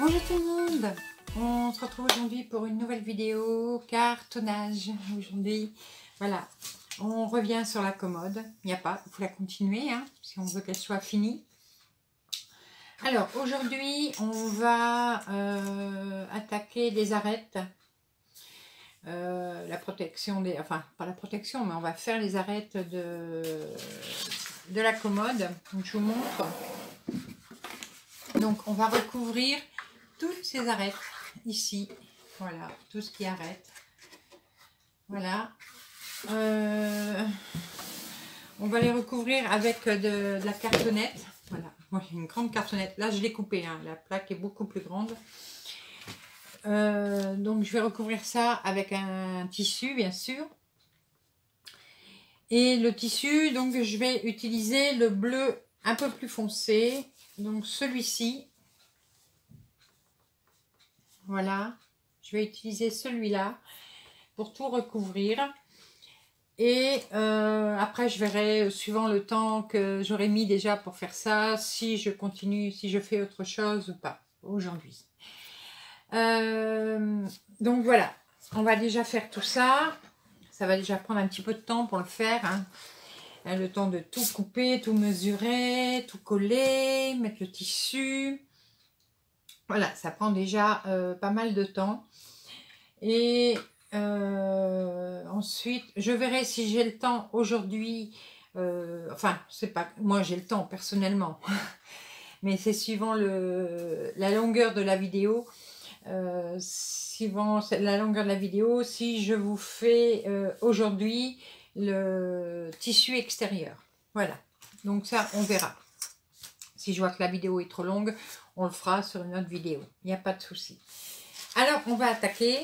Bonjour tout le monde, on se retrouve aujourd'hui pour une nouvelle vidéo cartonnage. Aujourd'hui, voilà, on revient sur la commode. Il n'y a pas, il faut la continuer hein, si on veut qu'elle soit finie. Alors aujourd'hui, on va attaquer des arêtes. La protection des, enfin pas la protection, mais on va faire les arêtes de la commode. Donc je vous montre. Donc on va recouvrir toutes ces arêtes ici, voilà, tout ce qui arrête, voilà, on va les recouvrir avec de la cartonnette. Voilà, moi j'ai une grande cartonnette, là je l'ai coupée, hein. La plaque est beaucoup plus grande. Donc je vais recouvrir ça avec un tissu bien sûr, et le tissu, donc je vais utiliser le bleu un peu plus foncé, donc celui-ci, voilà, je vais utiliser celui-là pour tout recouvrir. Et après je verrai, suivant le temps que j'aurai mis déjà pour faire ça, si je continue, si je fais autre chose ou pas aujourd'hui. Donc voilà, on va déjà faire tout ça, ça va déjà prendre un petit peu de temps pour le faire hein. Le temps de tout couper, tout mesurer, tout coller, mettre le tissu, voilà, ça prend déjà pas mal de temps. Et ensuite je verrai si j'ai le temps aujourd'hui, enfin c'est pas, moi j'ai le temps personnellement mais c'est suivant la longueur de la vidéo. Suivant la longueur de la vidéo, si je vous fais aujourd'hui le tissu extérieur, voilà, donc ça on verra. Si je vois que la vidéo est trop longue, on le fera sur une autre vidéo, il n'y a pas de souci. Alors on va attaquer,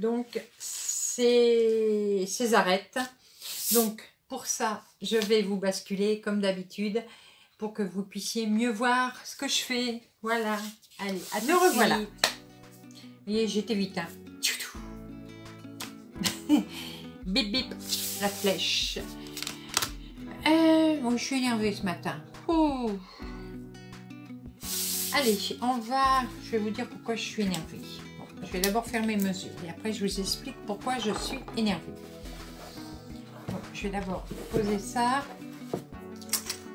donc ces arêtes. Donc pour ça je vais vous basculer comme d'habitude pour que vous puissiez mieux voir ce que je fais. Voilà, allez, à tout de suite. Revoilà. Et j'étais vite, hein. Bip bip, la flèche. Bon, je suis énervée ce matin. Ouh. Allez, on va... Je vais vous dire pourquoi je suis énervée. Bon, je vais d'abord faire mes mesures et après je vous explique pourquoi je suis énervée. Bon, je vais d'abord poser ça,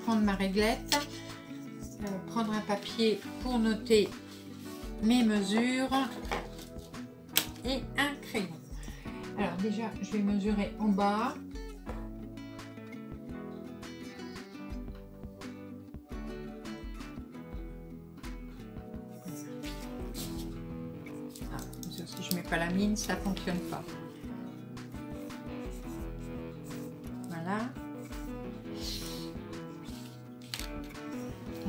prendre ma réglette. Prendre un papier pour noter mes mesures et un crayon. Alors déjà je vais mesurer en bas, ah, si je mets pas la mine ça fonctionne pas, voilà.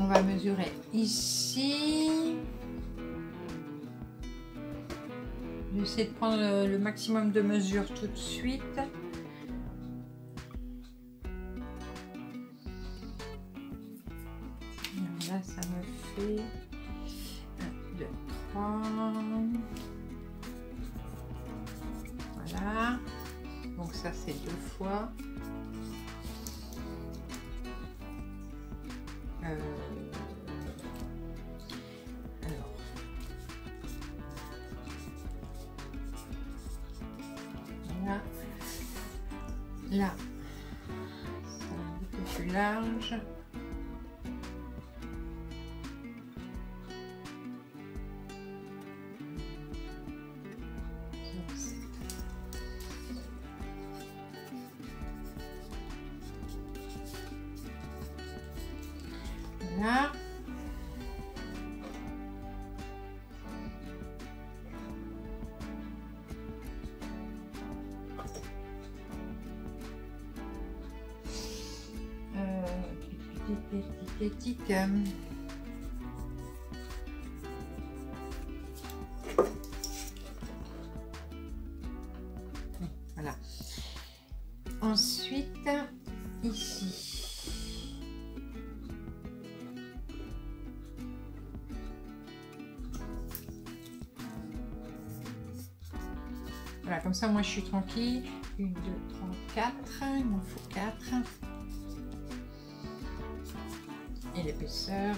On va mesurer ici. J'essaie de prendre le maximum de mesures tout de suite. Alors là, ça me fait 1, 2, 3. Voilà. Donc ça, c'est 2 fois. Là, c'est un peu plus large. Voilà. Voilà. Ensuite, ici. Voilà, comme ça, moi, je suis tranquille. 1, 2, 3, 4. Il m'en faut 4. L'épaisseur,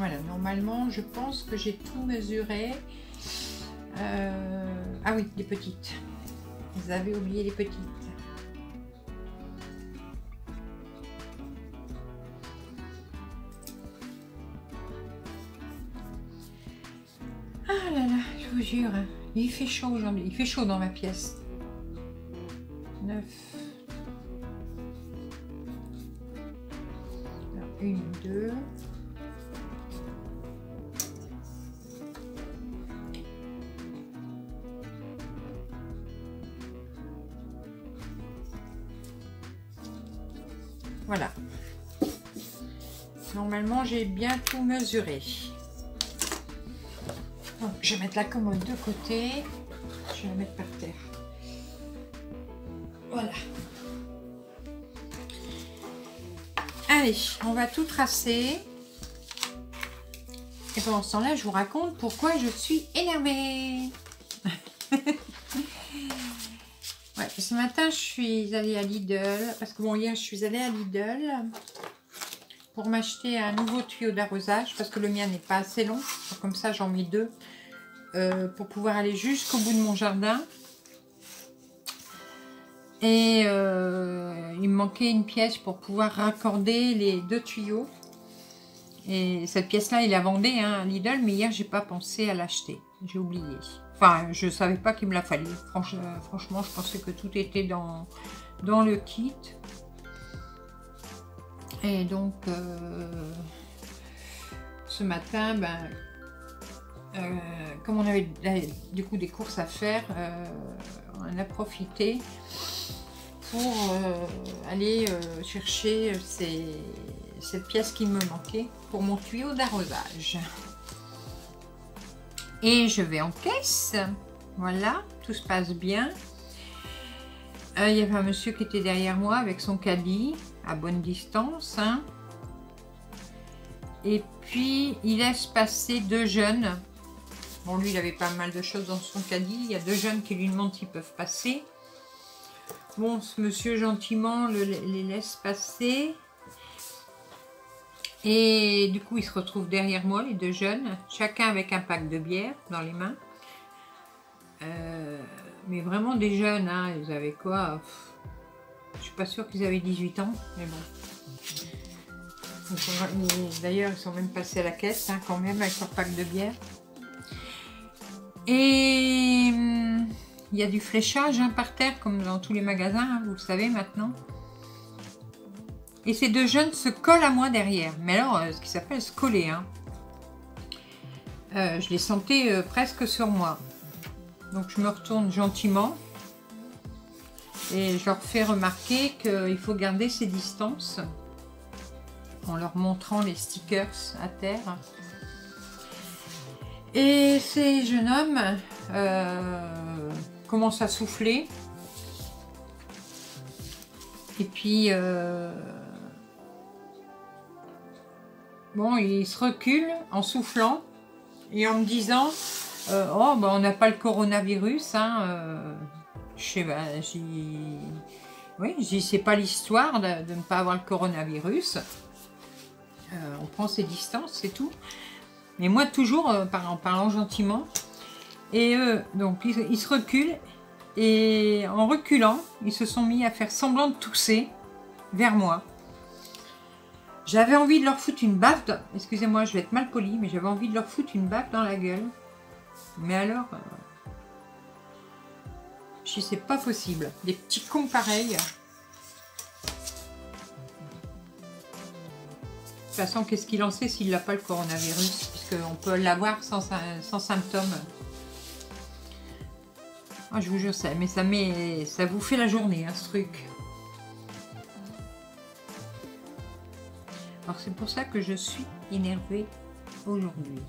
Voilà, normalement, je pense que j'ai tout mesuré. Ah oui, les petites. Vous avez oublié les petites. Ah là là, je vous jure, il fait chaud aujourd'hui. Il fait chaud dans ma pièce. 9. Alors, 1, 2. Voilà. Normalement, j'ai bien tout mesuré. Donc, je vais mettre la commode de côté. Je vais la mettre par terre. Voilà. Allez, on va tout tracer. Et pendant ce temps-là, je vous raconte pourquoi je suis énervée. Ouais, ce matin, je suis allée à Lidl. Parce que bon, hier, je suis allée à Lidl pour m'acheter un nouveau tuyau d'arrosage. Parce que le mien n'est pas assez long. Comme ça, j'en mets 2 pour pouvoir aller jusqu'au bout de mon jardin. Et il me manquait une pièce pour pouvoir raccorder les 2 tuyaux. Et cette pièce-là, il la vendait à Lidl, mais hier, j'ai pas pensé à l'acheter. J'ai oublié. Enfin, je ne savais pas qu'il me la fallait. Franchement, je pensais que tout était dans le kit. Et donc, ce matin, comme on avait du coup des courses à faire, on en a profité pour aller chercher cette pièce qui me manquait pour mon tuyau d'arrosage. Et je vais en caisse. Voilà, tout se passe bien. Il y avait un monsieur qui était derrière moi avec son caddie à bonne distance. Hein. Et puis, il laisse passer 2 jeunes. Bon, lui, il avait pas mal de choses dans son caddie. Il y a 2 jeunes qui lui demandent s'ils peuvent passer. Bon, ce monsieur, gentiment, les laisse passer. Et du coup, ils se retrouvent derrière moi, les 2 jeunes, chacun avec un pack de bière dans les mains. Mais vraiment des jeunes, hein, ils avaient quoi? Je suis pas sûre qu'ils avaient 18 ans, mais bon. D'ailleurs, ils sont même passés à la caisse, hein, quand même, avec leur pack de bière. Et il y a du fléchage, hein, par terre, comme dans tous les magasins, hein, vous le savez maintenant. Et ces 2 jeunes se collent à moi derrière. Mais alors, ce qui s'appelle se coller. Hein. Je les sentais presque sur moi. Donc, je me retourne gentiment. Et je leur fais remarquer qu'il faut garder ses distances. En leur montrant les stickers à terre. Et ces jeunes hommes commencent à souffler. Et puis... Bon, il se recule en soufflant et en me disant « Oh, ben, on n'a pas le coronavirus. Hein, » oui, je dis, c'est pas l'histoire de ne pas avoir le coronavirus. On prend ses distances, c'est tout. Mais moi, toujours, en parlant gentiment. Et eux, donc, ils se reculent. Et en reculant, ils se sont mis à faire semblant de tousser vers moi. J'avais envie de leur foutre une baffe, excusez-moi, je vais être mal polie, mais j'avais envie de leur foutre une baffe dans la gueule. Mais alors, je sais, c'est pas possible. Des petits cons pareils. De toute façon, qu'est-ce qu'il en sait s'il n'a pas le coronavirus, puisqu'on peut l'avoir sans symptômes. Oh, je vous jure, ça vous fait la journée, hein, ce truc. Alors c'est pour ça que je suis énervée aujourd'hui.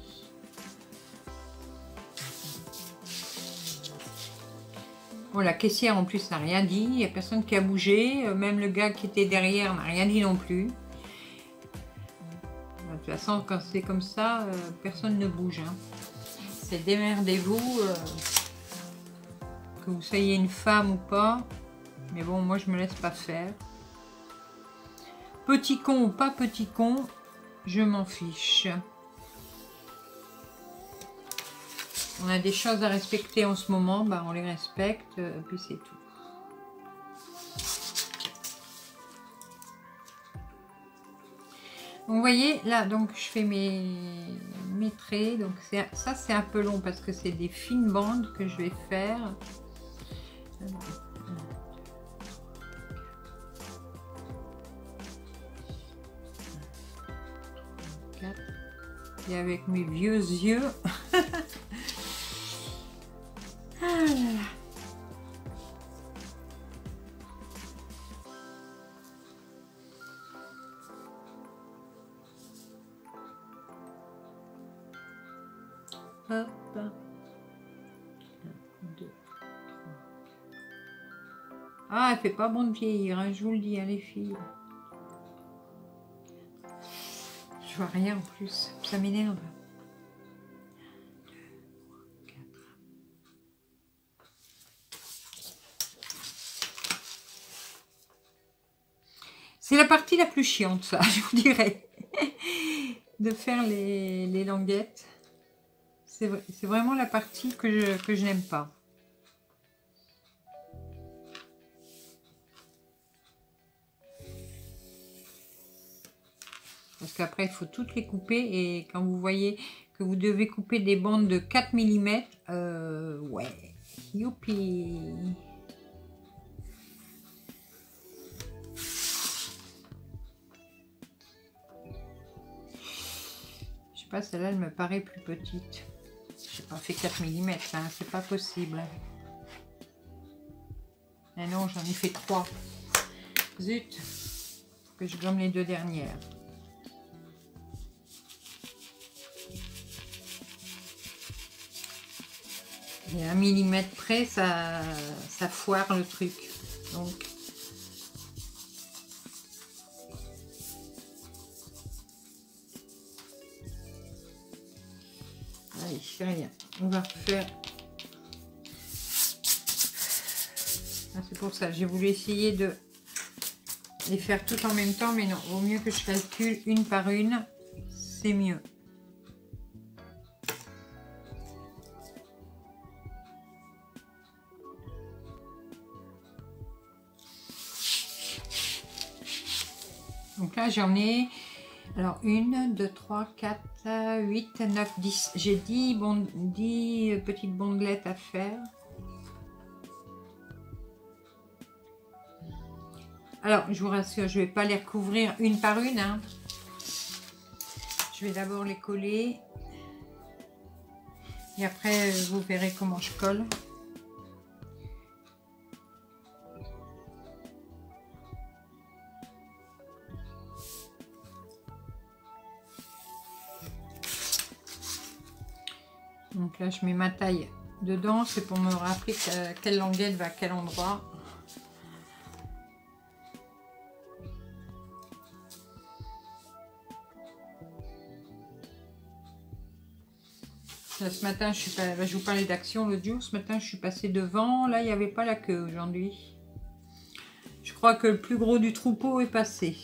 Bon, la caissière en plus n'a rien dit, il n'y a personne qui a bougé, même le gars qui était derrière n'a rien dit non plus. De toute façon, quand c'est comme ça, personne ne bouge. Hein. C'est démerdez-vous, que vous soyez une femme ou pas, mais bon, moi je me laisse pas faire. Petit con ou pas petit con, je m'en fiche. on a des choses à respecter en ce moment, bah on les respecte, puis c'est tout. Donc, vous voyez, là, donc je fais mes traits. Donc ça, c'est un peu long parce que c'est des fines bandes que je vais faire. Et avec mes vieux yeux. Ah là là. Hop. 1, 2, 3. Ah, elle fait pas bon de vieillir, hein, je vous le dis, hein, les filles. Je vois rien en plus, ça m'énerve. 1, 2, 3, 4. C'est la partie la plus chiante, ça, je vous dirais, de faire les languettes. C'est vraiment la partie que je n'aime pas. Parce qu'après, il faut toutes les couper. Et quand vous voyez que vous devez couper des bandes de 4 mm, ouais, youpi! Je sais pas, celle-là, elle me paraît plus petite. J'ai pas fait 4 mm, hein, c'est pas possible. Ah non, j'en ai fait 3. Zut! Faut que je gomme les deux dernières. Et 1 mm près, ça foire le truc. Donc, allez, c'est rien. On va refaire. Ah, c'est pour ça. J'ai voulu essayer de les faire toutes en même temps, mais non. Vaut mieux que je calcule une par une. C'est mieux. Donc là, j'en ai alors 1, 2, 3, 4, 8, 9, 10. J'ai 10 petites bandelettes à faire. Alors, je vous rassure, je ne vais pas les recouvrir une par une, hein. Je vais d'abord les coller. Et après, vous verrez comment je colle. Donc là, je mets ma taille dedans, c'est pour me rappeler quelle languette va à quel endroit. Là, ce matin, je vous parlais d'action l'autre jour. Ce matin, je suis passée devant. Là, il n'y avait pas la queue aujourd'hui. Je crois que le plus gros du troupeau est passé.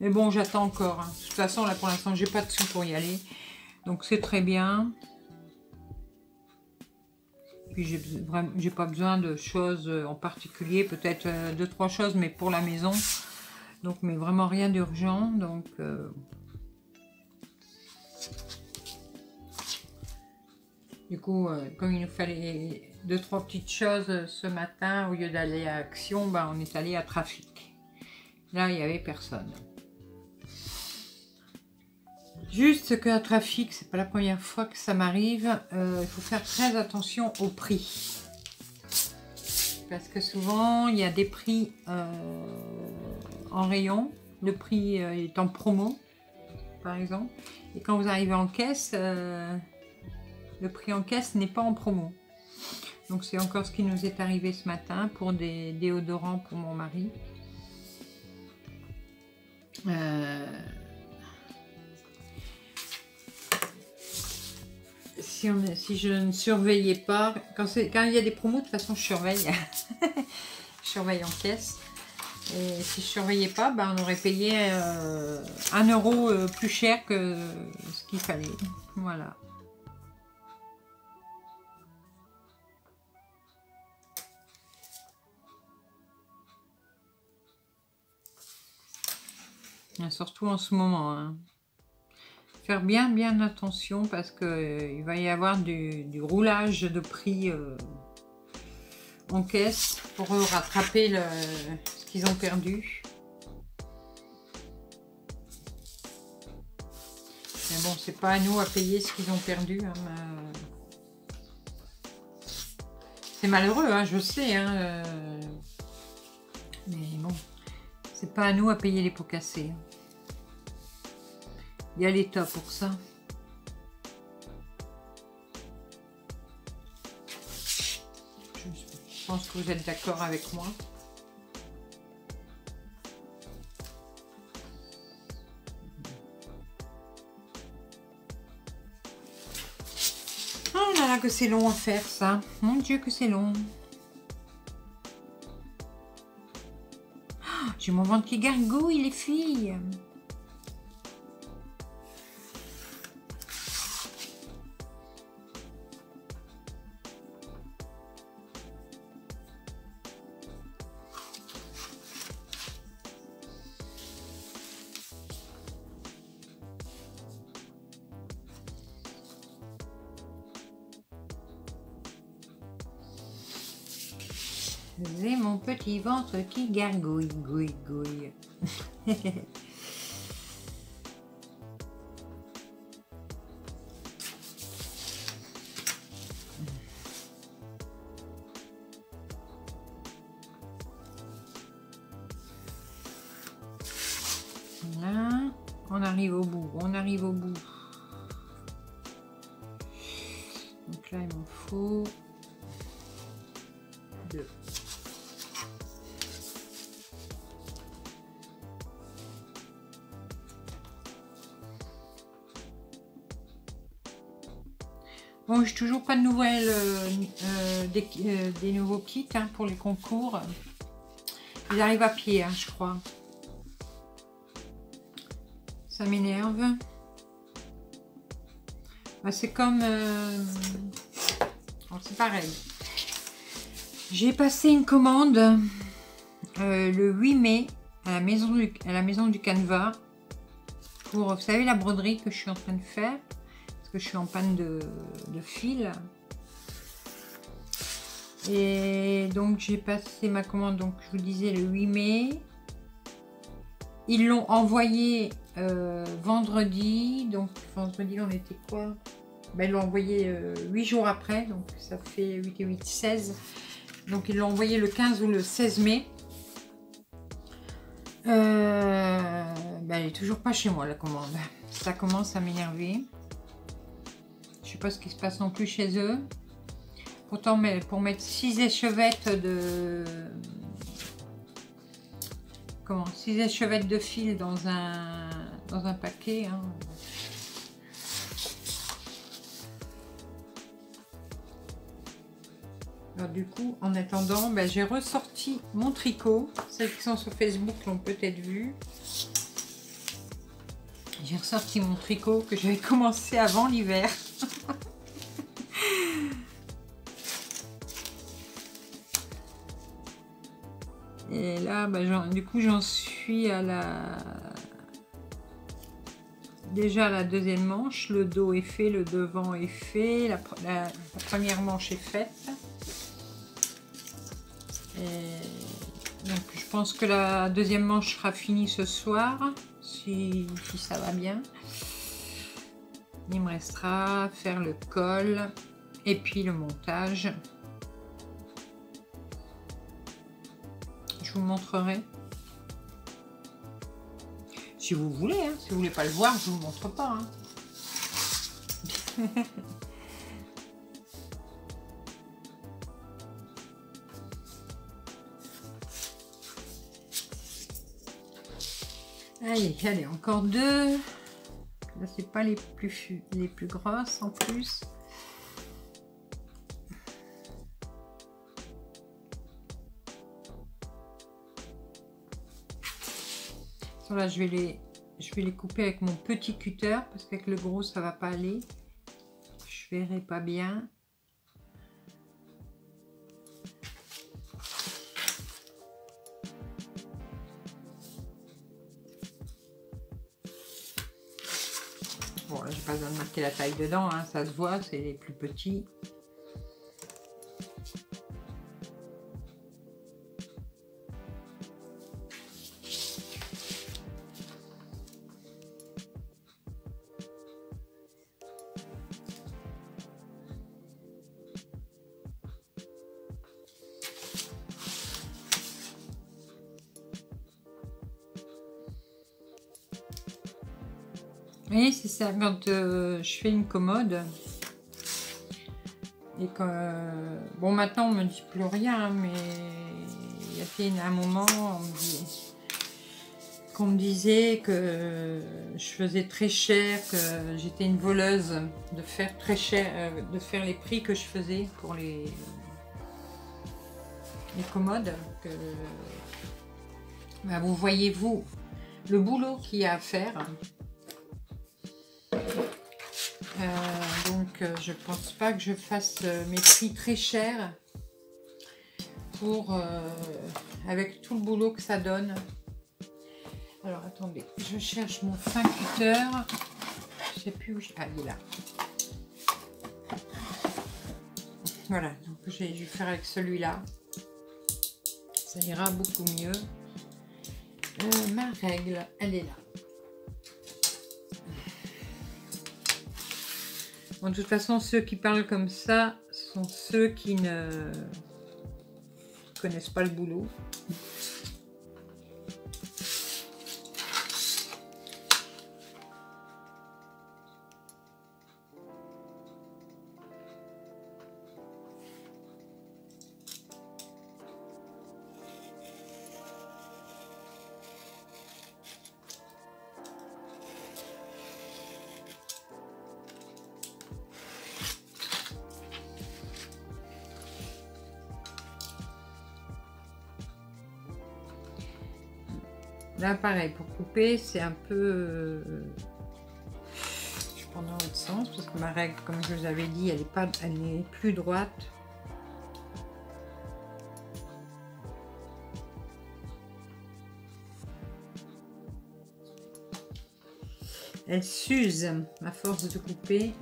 Mais bon, j'attends encore. Hein. De toute façon, là, pour l'instant, j'ai pas de sous pour y aller. Donc, c'est très bien. Puis, j'ai pas besoin de choses en particulier. Peut-être 2-3 choses, mais pour la maison. Donc, mais vraiment rien d'urgent. Donc, du coup, comme il nous fallait 2-3 petites choses ce matin, au lieu d'aller à Action, ben, on est allé à Trafic. Là, il n'y avait personne. Juste qu'un trafic, c'est pas la première fois que ça m'arrive, il faut faire très attention au prix. Parce que souvent, il y a des prix en rayon, le prix est en promo, par exemple. Et quand vous arrivez en caisse, le prix en caisse n'est pas en promo. Donc c'est encore ce qui nous est arrivé ce matin pour des déodorants pour mon mari. Si je ne surveillais pas, quand il y a des promos, de toute façon je surveille, je surveille en caisse. Et si je ne surveillais pas, ben on aurait payé 1 euro plus cher que ce qu'il fallait. Voilà. Et surtout en ce moment. Hein. Faire bien attention parce que il va y avoir du roulage de prix en caisse pour rattraper ce qu'ils ont perdu. Mais bon, c'est pas à nous à payer ce qu'ils ont perdu. Hein, mais... C'est malheureux, hein, je sais. Hein, mais bon, c'est pas à nous à payer les pots cassés. Il y a l'État pour ça. Je pense que vous êtes d'accord avec moi. Oh là là, que c'est long à faire ça. Mon Dieu, que c'est long. Oh, j'ai mon ventre qui gargouille, les filles. J'ai mon petit ventre qui gargouille, gouille. Voilà, on arrive au bout, Donc là, il m'en faut 2. Bon, j'ai toujours pas de nouvelles des nouveaux kits hein, pour les concours. Ils arrivent à pied, hein, je crois. Ça m'énerve. Bah, c'est comme... Bon, c'est pareil. J'ai passé une commande le 8 mai à la maison du Canevas pour, vous savez, la broderie que je suis en train de faire. Que je suis en panne de fil et donc j'ai passé ma commande, donc je vous disais le 8 mai. Ils l'ont envoyé vendredi, donc vendredi on était quoi, ben, ils l'ont envoyé 8 jours après, donc ça fait 8 et 8, 16, donc ils l'ont envoyé le 15 ou le 16 mai. Ben, elle est toujours pas chez moi la commande, ça commence à m'énerver. Je sais pas ce qui se passe non plus chez eux. Pourtant, mais pour mettre 6 échevettes de... Comment ? 6 échevettes de fil dans un paquet. Hein. Alors, du coup, en attendant, ben, j'ai ressorti mon tricot. Celles qui sont sur Facebook l'ont peut-être vu. J'ai ressorti mon tricot que j'avais commencé avant l'hiver. Et là, bah, du coup, j'en suis à la... Déjà, la deuxième manche. Le dos est fait, le devant est fait. La première manche est faite. Et donc, je pense que la deuxième manche sera finie ce soir. Si ça va bien. Il me restera à faire le col et puis le montage. Je vous montrerai. Si vous voulez, hein. Si vous voulez pas le voir, je vous montre pas. Hein. Allez, encore 2. Là, c'est pas les plus grosses en plus. façon là je vais les couper avec mon petit cutter parce qu'avec le gros ça va pas aller, je verrai pas bien. Bon là j'ai pas besoin de marquer la taille dedans hein, ça se voit, c'est les plus petits. Oui, c'est ça, quand je fais une commode, et que, bon maintenant on me dit plus rien, hein, mais il y a fait un moment qu'on me disait que je faisais très cher, que j'étais une voleuse de faire très cher, de faire les prix que je faisais pour les commodes. Que, bah, vous voyez, vous, le boulot qu'il y a à faire. Donc je pense pas que je fasse mes prix très chers pour avec tout le boulot que ça donne. Alors attendez, je cherche mon fin cutter, je sais plus où je... Ah, il est là. Voilà, donc je vais faire avec celui-là, ça ira beaucoup mieux. Ma règle, elle est là. Bon, de toute façon, ceux qui parlent comme ça sont ceux qui ne connaissent pas le boulot. Là, pareil, pour couper, c'est un peu... Je prends dans l'autre sens, parce que ma règle, comme je vous avais dit, elle n'est plus droite. Elle s'use à force de couper.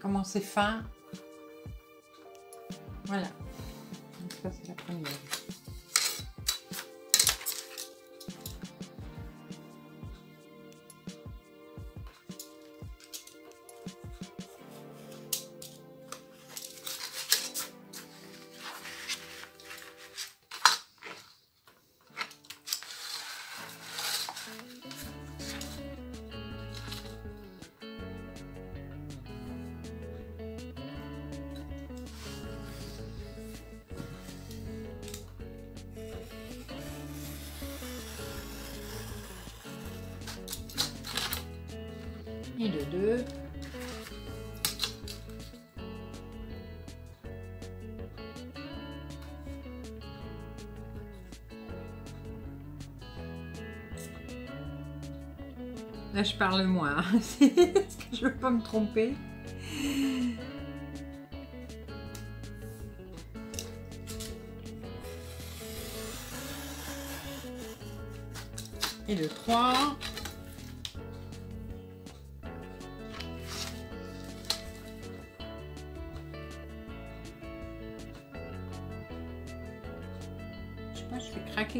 Comment c'est fin, voilà. Donc ça c'est la première. Et de deux. Là je parle moins, hein. Parce que je veux pas me tromper. Et de trois.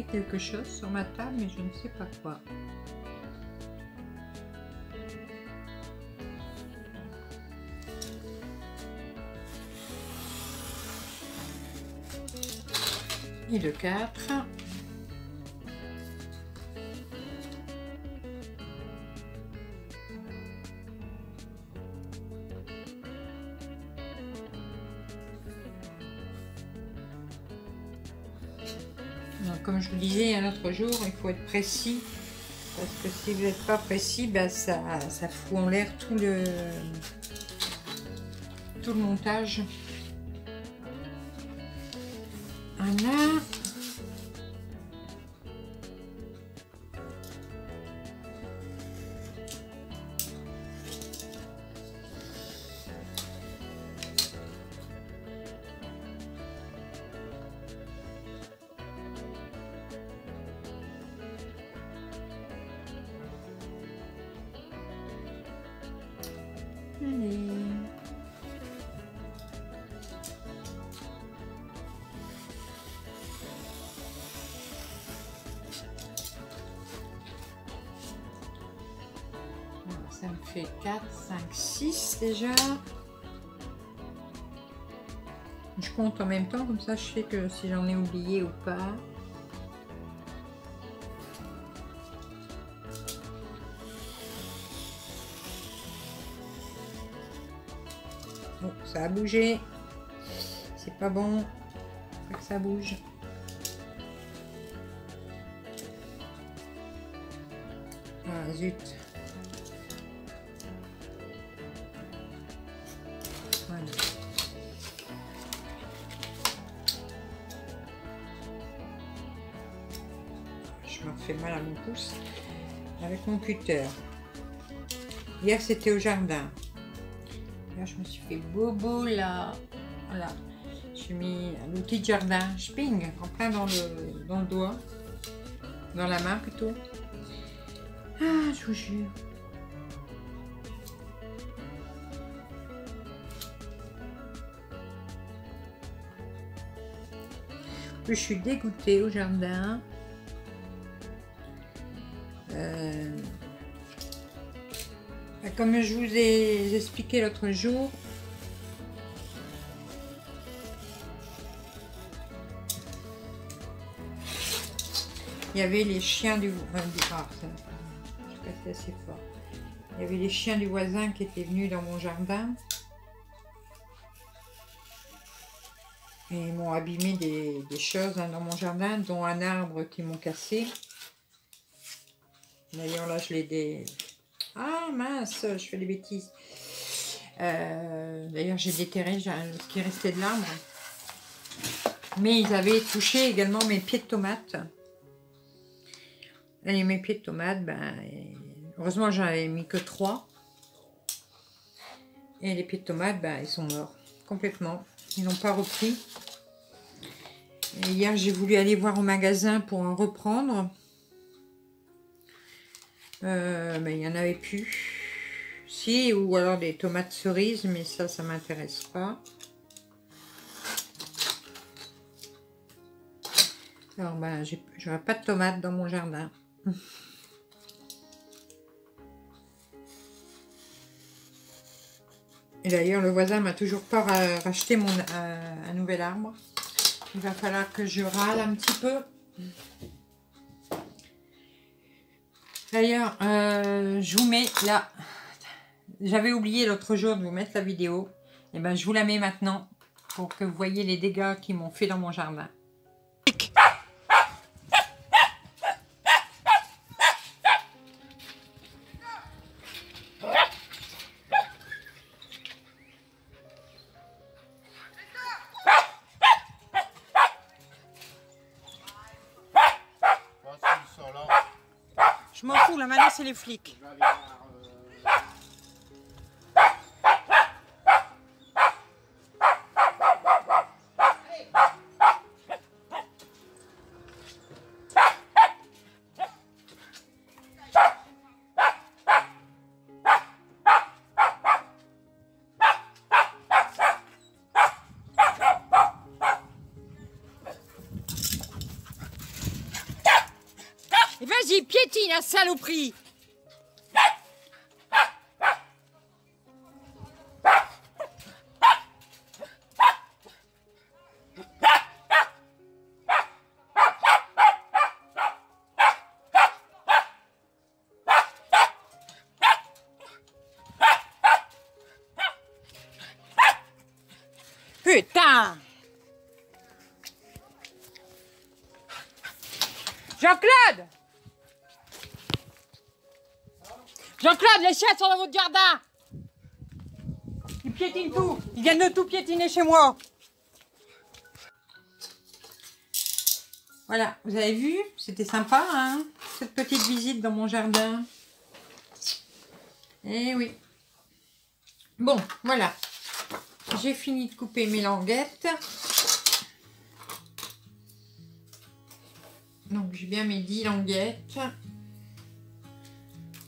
Quelque chose sur ma table, mais je ne sais pas quoi. Et le 4. comme je vous disais un autre jour, il faut être précis, parce que si vous n'êtes pas précis, ben ça fout en l'air tout le montage. Voilà. Ça me fait 4, 5, 6 déjà. Je compte en même temps, comme ça je sais que si j'en ai oublié ou pas. Bon, ça a bougé. C'est pas bon. Faut que ça bouge. Ah zut. Mal à mon pouce avec mon cutter. Hier c'était au jardin. Là je me suis fait bobo là. Voilà. J'ai mis l'outil de jardin. Je ping en plein dans le doigt. Dans la main plutôt. Ah je vous jure. Je suis dégoûtée au jardin. Comme je vous ai expliqué l'autre jour, il y avait les chiens du voisin. Il y avait les chiens du voisin qui étaient venus dans mon jardin et m'ont abîmé des choses dans mon jardin, dont un arbre qui m'ont cassé. D'ailleurs là je l'ai Ah mince, je fais des bêtises. D'ailleurs j'ai déterré ce qui restait de l'arbre. Mais ils avaient touché également mes pieds de tomates. Et mes pieds de tomates, ben, heureusement j'en avais mis que 3. Et les pieds de tomates, ben, ils sont morts complètement. Ils n'ont pas repris. Et hier j'ai voulu aller voir au magasin pour en reprendre. Mais il n'y en avait plus. Si, ou alors des tomates cerises, mais ça m'intéresse pas. Alors, ben, j'aurais pas de tomates dans mon jardin. Et d'ailleurs, le voisin m'a toujours pas racheté un nouvel arbre. Il va falloir que je râle un petit peu. D'ailleurs, je vous mets là. J'avais oublié l'autre jour de vous mettre la vidéo. Et ben, je vous la mets maintenant pour que vous voyez les dégâts qu'ils m'ont fait dans mon jardin. Je m'en fous, là maintenant c'est les flics. Vas-y, piétine, à saloperie! Putain! Jean-Claude! Jean-Claude, les chiottes sont dans votre jardin! Ils piétinent tout! Ils viennent de tout piétiner chez moi! Voilà, vous avez vu, c'était sympa, hein, cette petite visite dans mon jardin. Eh oui. Bon, voilà. J'ai fini de couper mes languettes. Donc, j'ai bien mes 10 languettes.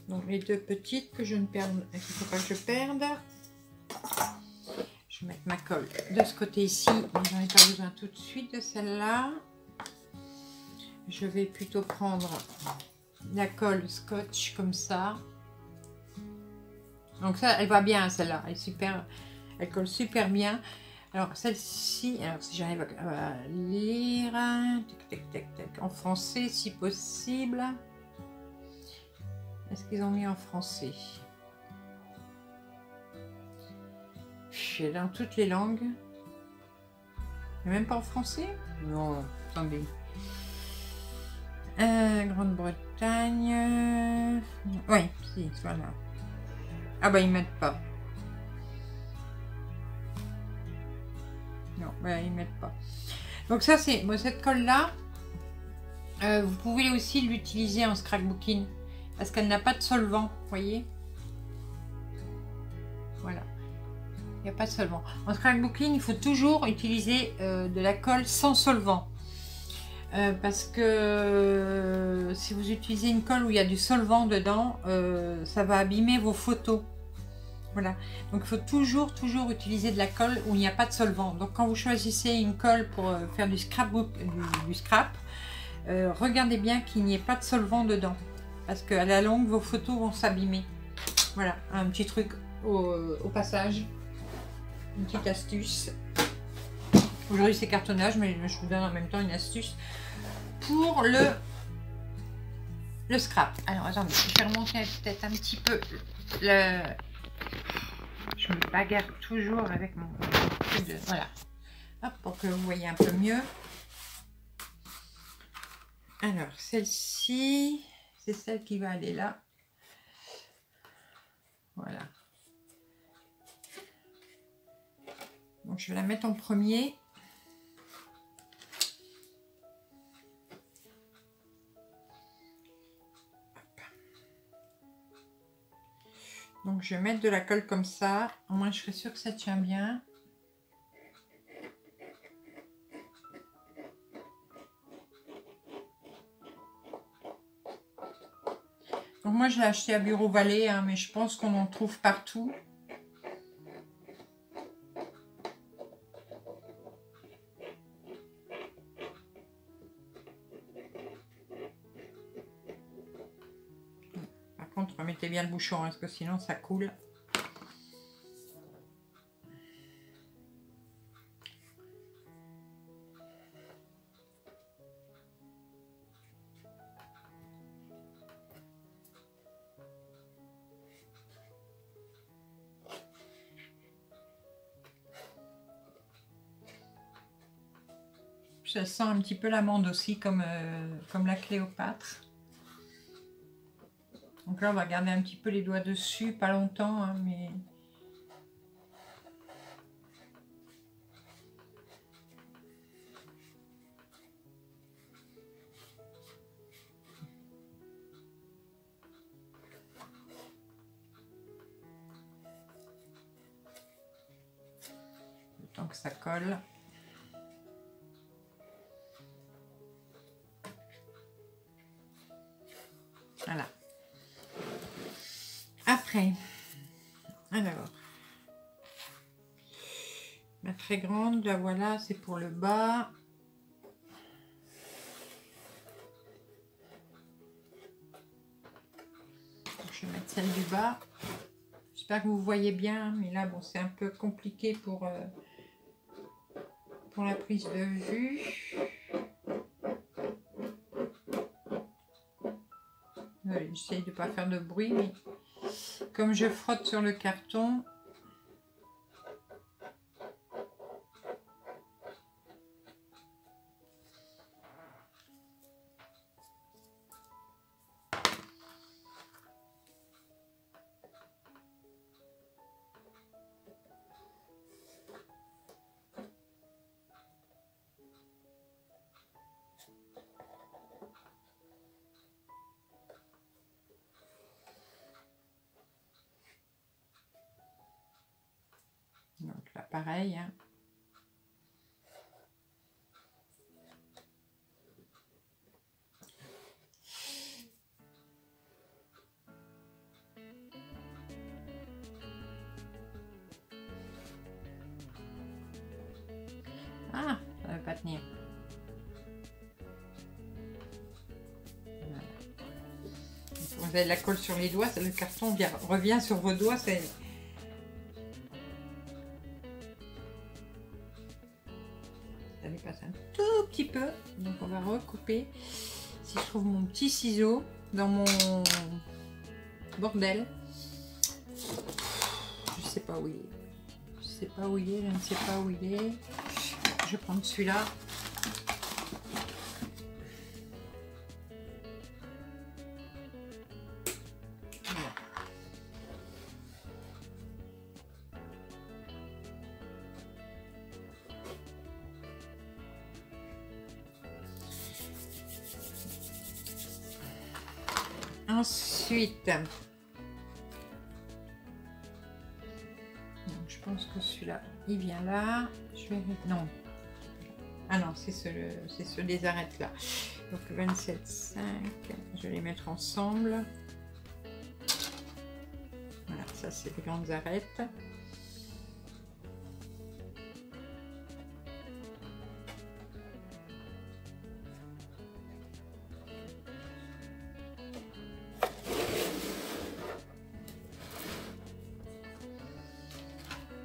Donc, les deux petites que je ne perde, qu'il ne faut pas que je perde. Je vais mettre ma colle de ce côté ici. J'en ai pas besoin tout de suite de celle-là. Je vais plutôt prendre la colle scotch comme ça. Donc ça, elle va bien celle-là, elle est super, elle colle super bien. Alors celle-ci, alors si j'arrive à lire, tic, tic, tic, en français si possible. Est-ce qu'ils ont mis en français? Je suis dans toutes les langues. Et même pas en français? Non, attendez. Grande-Bretagne... Oui, si, voilà. Ah bah ils mettent pas. Non, bah ils mettent pas. Donc ça c'est... Bon, cette colle-là, vous pouvez aussi l'utiliser en scrapbooking. Parce qu'elle n'a pas de solvant, vous voyez. Voilà. Il n'y a pas de solvant. En scrapbooking, il faut toujours utiliser de la colle sans solvant. Parce que si vous utilisez une colle où il y a du solvant dedans, ça va abîmer vos photos. Voilà. Donc il faut toujours utiliser de la colle où il n'y a pas de solvant. Donc quand vous choisissez une colle pour faire du scrapbook, du scrap, regardez bien qu'il n'y ait pas de solvant dedans. Parce qu'à la longue, vos photos vont s'abîmer. Voilà, un petit truc au passage. Une petite astuce. Aujourd'hui c'est cartonnage, mais je vous donne en même temps une astuce pour le scrap. Alors attendez, je vais remonter peut-être un petit peu le... Je me bagarre toujours avec mon... Voilà. Hop, pour que vous voyez un peu mieux. Alors celle-ci, c'est celle qui va aller là. Voilà. Donc je vais la mettre en premier. Donc je vais mettre de la colle comme ça, au moins je serai sûre que ça tient bien. Donc moi je l'ai acheté à Bureau Vallée, hein, mais je pense qu'on en trouve partout. Remettez bien le bouchon, parce que sinon ça coule. Ça sent un petit peu l'amande aussi, comme la Cléopâtre. Donc là, on va garder un petit peu les doigts dessus, pas longtemps, hein, mais... Le temps que ça colle. Voilà. Alors, la très grande, la voilà, c'est pour le bas. Donc, je vais mettre celle du bas. J'espère que vous voyez bien, mais là, bon, c'est un peu compliqué pour la prise de vue. J'essaye de ne pas faire de bruit, mais... Comme je frotte sur le carton, Donc là, pareil. Hein. Ah, ça ne va pas tenir. Voilà. Vous avez de la colle sur les doigts, le carton revient sur vos doigts. Ça dépasse un tout petit peu. Donc on va recouper. Si je trouve mon petit ciseau dans mon bordel. Je ne sais pas où il est. Je ne sais pas où il est, je ne sais pas où il est. Je vais prendre celui-là. Voilà. Ensuite, donc je pense que celui-là, il vient là. Je vais non. Ah non, c'est ceux des arêtes là. Donc 27,5. Je vais les mettre ensemble. Voilà, ça c'est les grandes arêtes.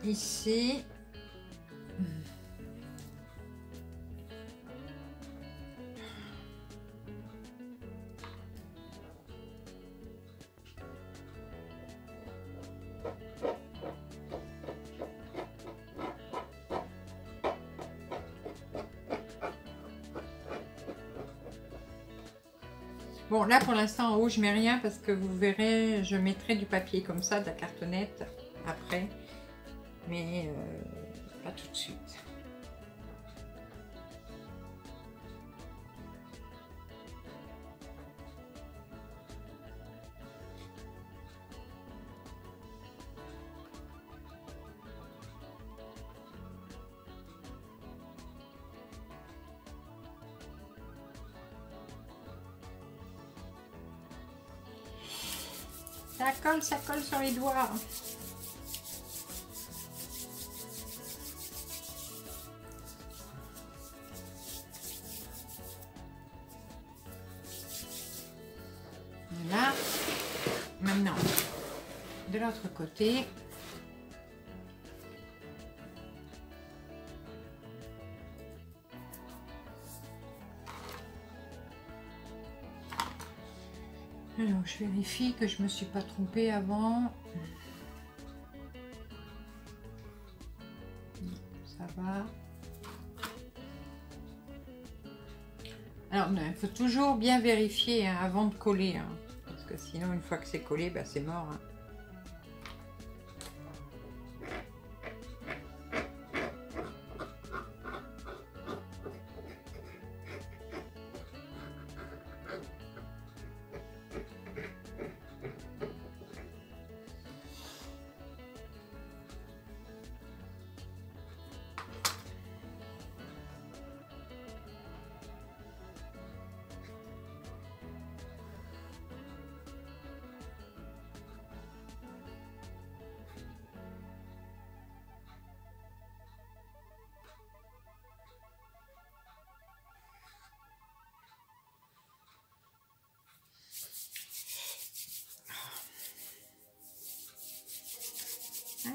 Ici. Bon, là pour l'instant en haut je mets rien parce que vous verrez, je mettrai du papier comme ça, de la cartonnette après, mais pas tout de suite. Ça colle sur les doigts. Voilà. Maintenant, de l'autre côté. Alors, je vérifie que je me suis pas trompée avant. Ça va. Alors, il faut toujours bien vérifier hein, avant de coller. Hein, parce que sinon, une fois que c'est collé, bah, c'est mort. Hein.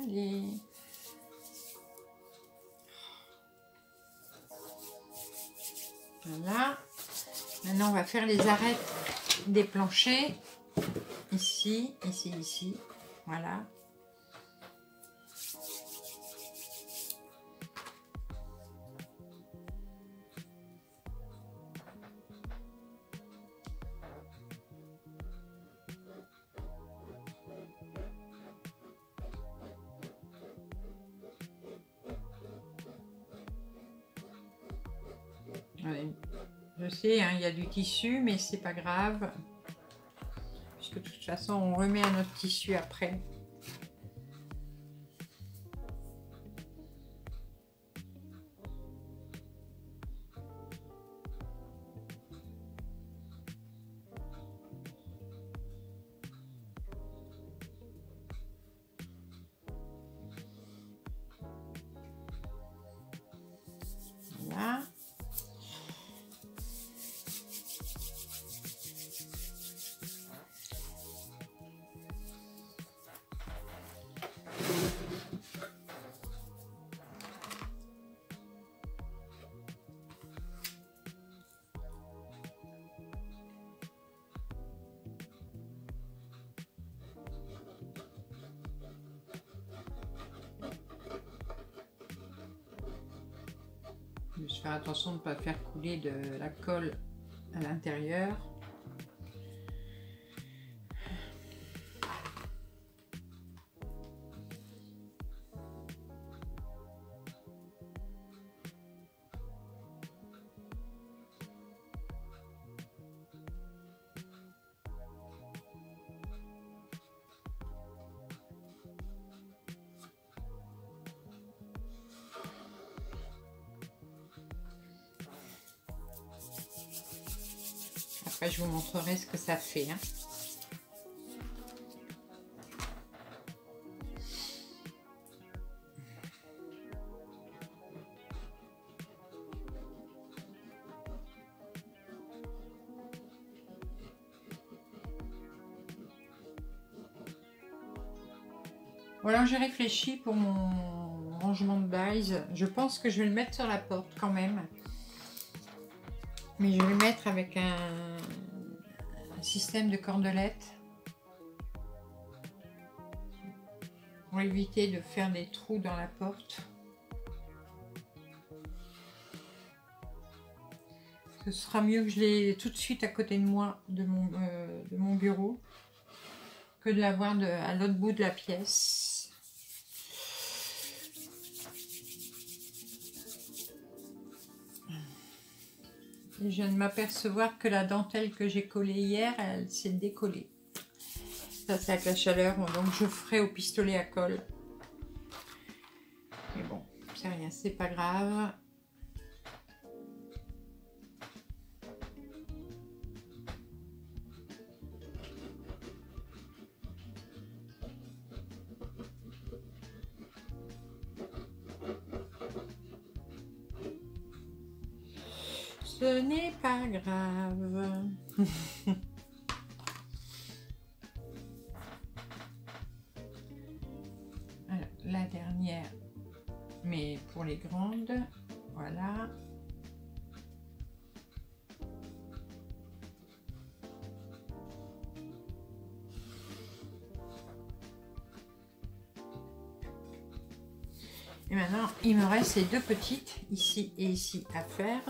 Allez. Voilà. Maintenant, on va faire les arêtes des planchers. Ici, ici, ici. Voilà. Je sais, hein, il y a du tissu, mais c'est pas grave. Puisque de toute façon, on remet à notre tissu après. juste faire attention de ne pas faire couler de la colle à l'intérieur. Je vous montrerai ce que ça fait. Hein. Voilà, j'ai réfléchi pour mon rangement de base. Je pense que je vais le mettre sur la porte quand même. Mais je vais le mettre avec un système de cordelettes pour éviter de faire des trous dans la porte. Ce sera mieux que je l'ai tout de suite à côté de moi, de mon bureau, que de l'avoir à l'autre bout de la pièce. Je viens de m'apercevoir que la dentelle que j'ai collée hier, elle s'est décollée. Ça, c'est avec la chaleur, donc je ferai au pistolet à colle. Mais bon, c'est rien, c'est pas grave. Ce n'est pas grave. Alors, la dernière, mais pour les grandes, voilà. Et maintenant, il me reste les deux petites, ici et ici, à faire.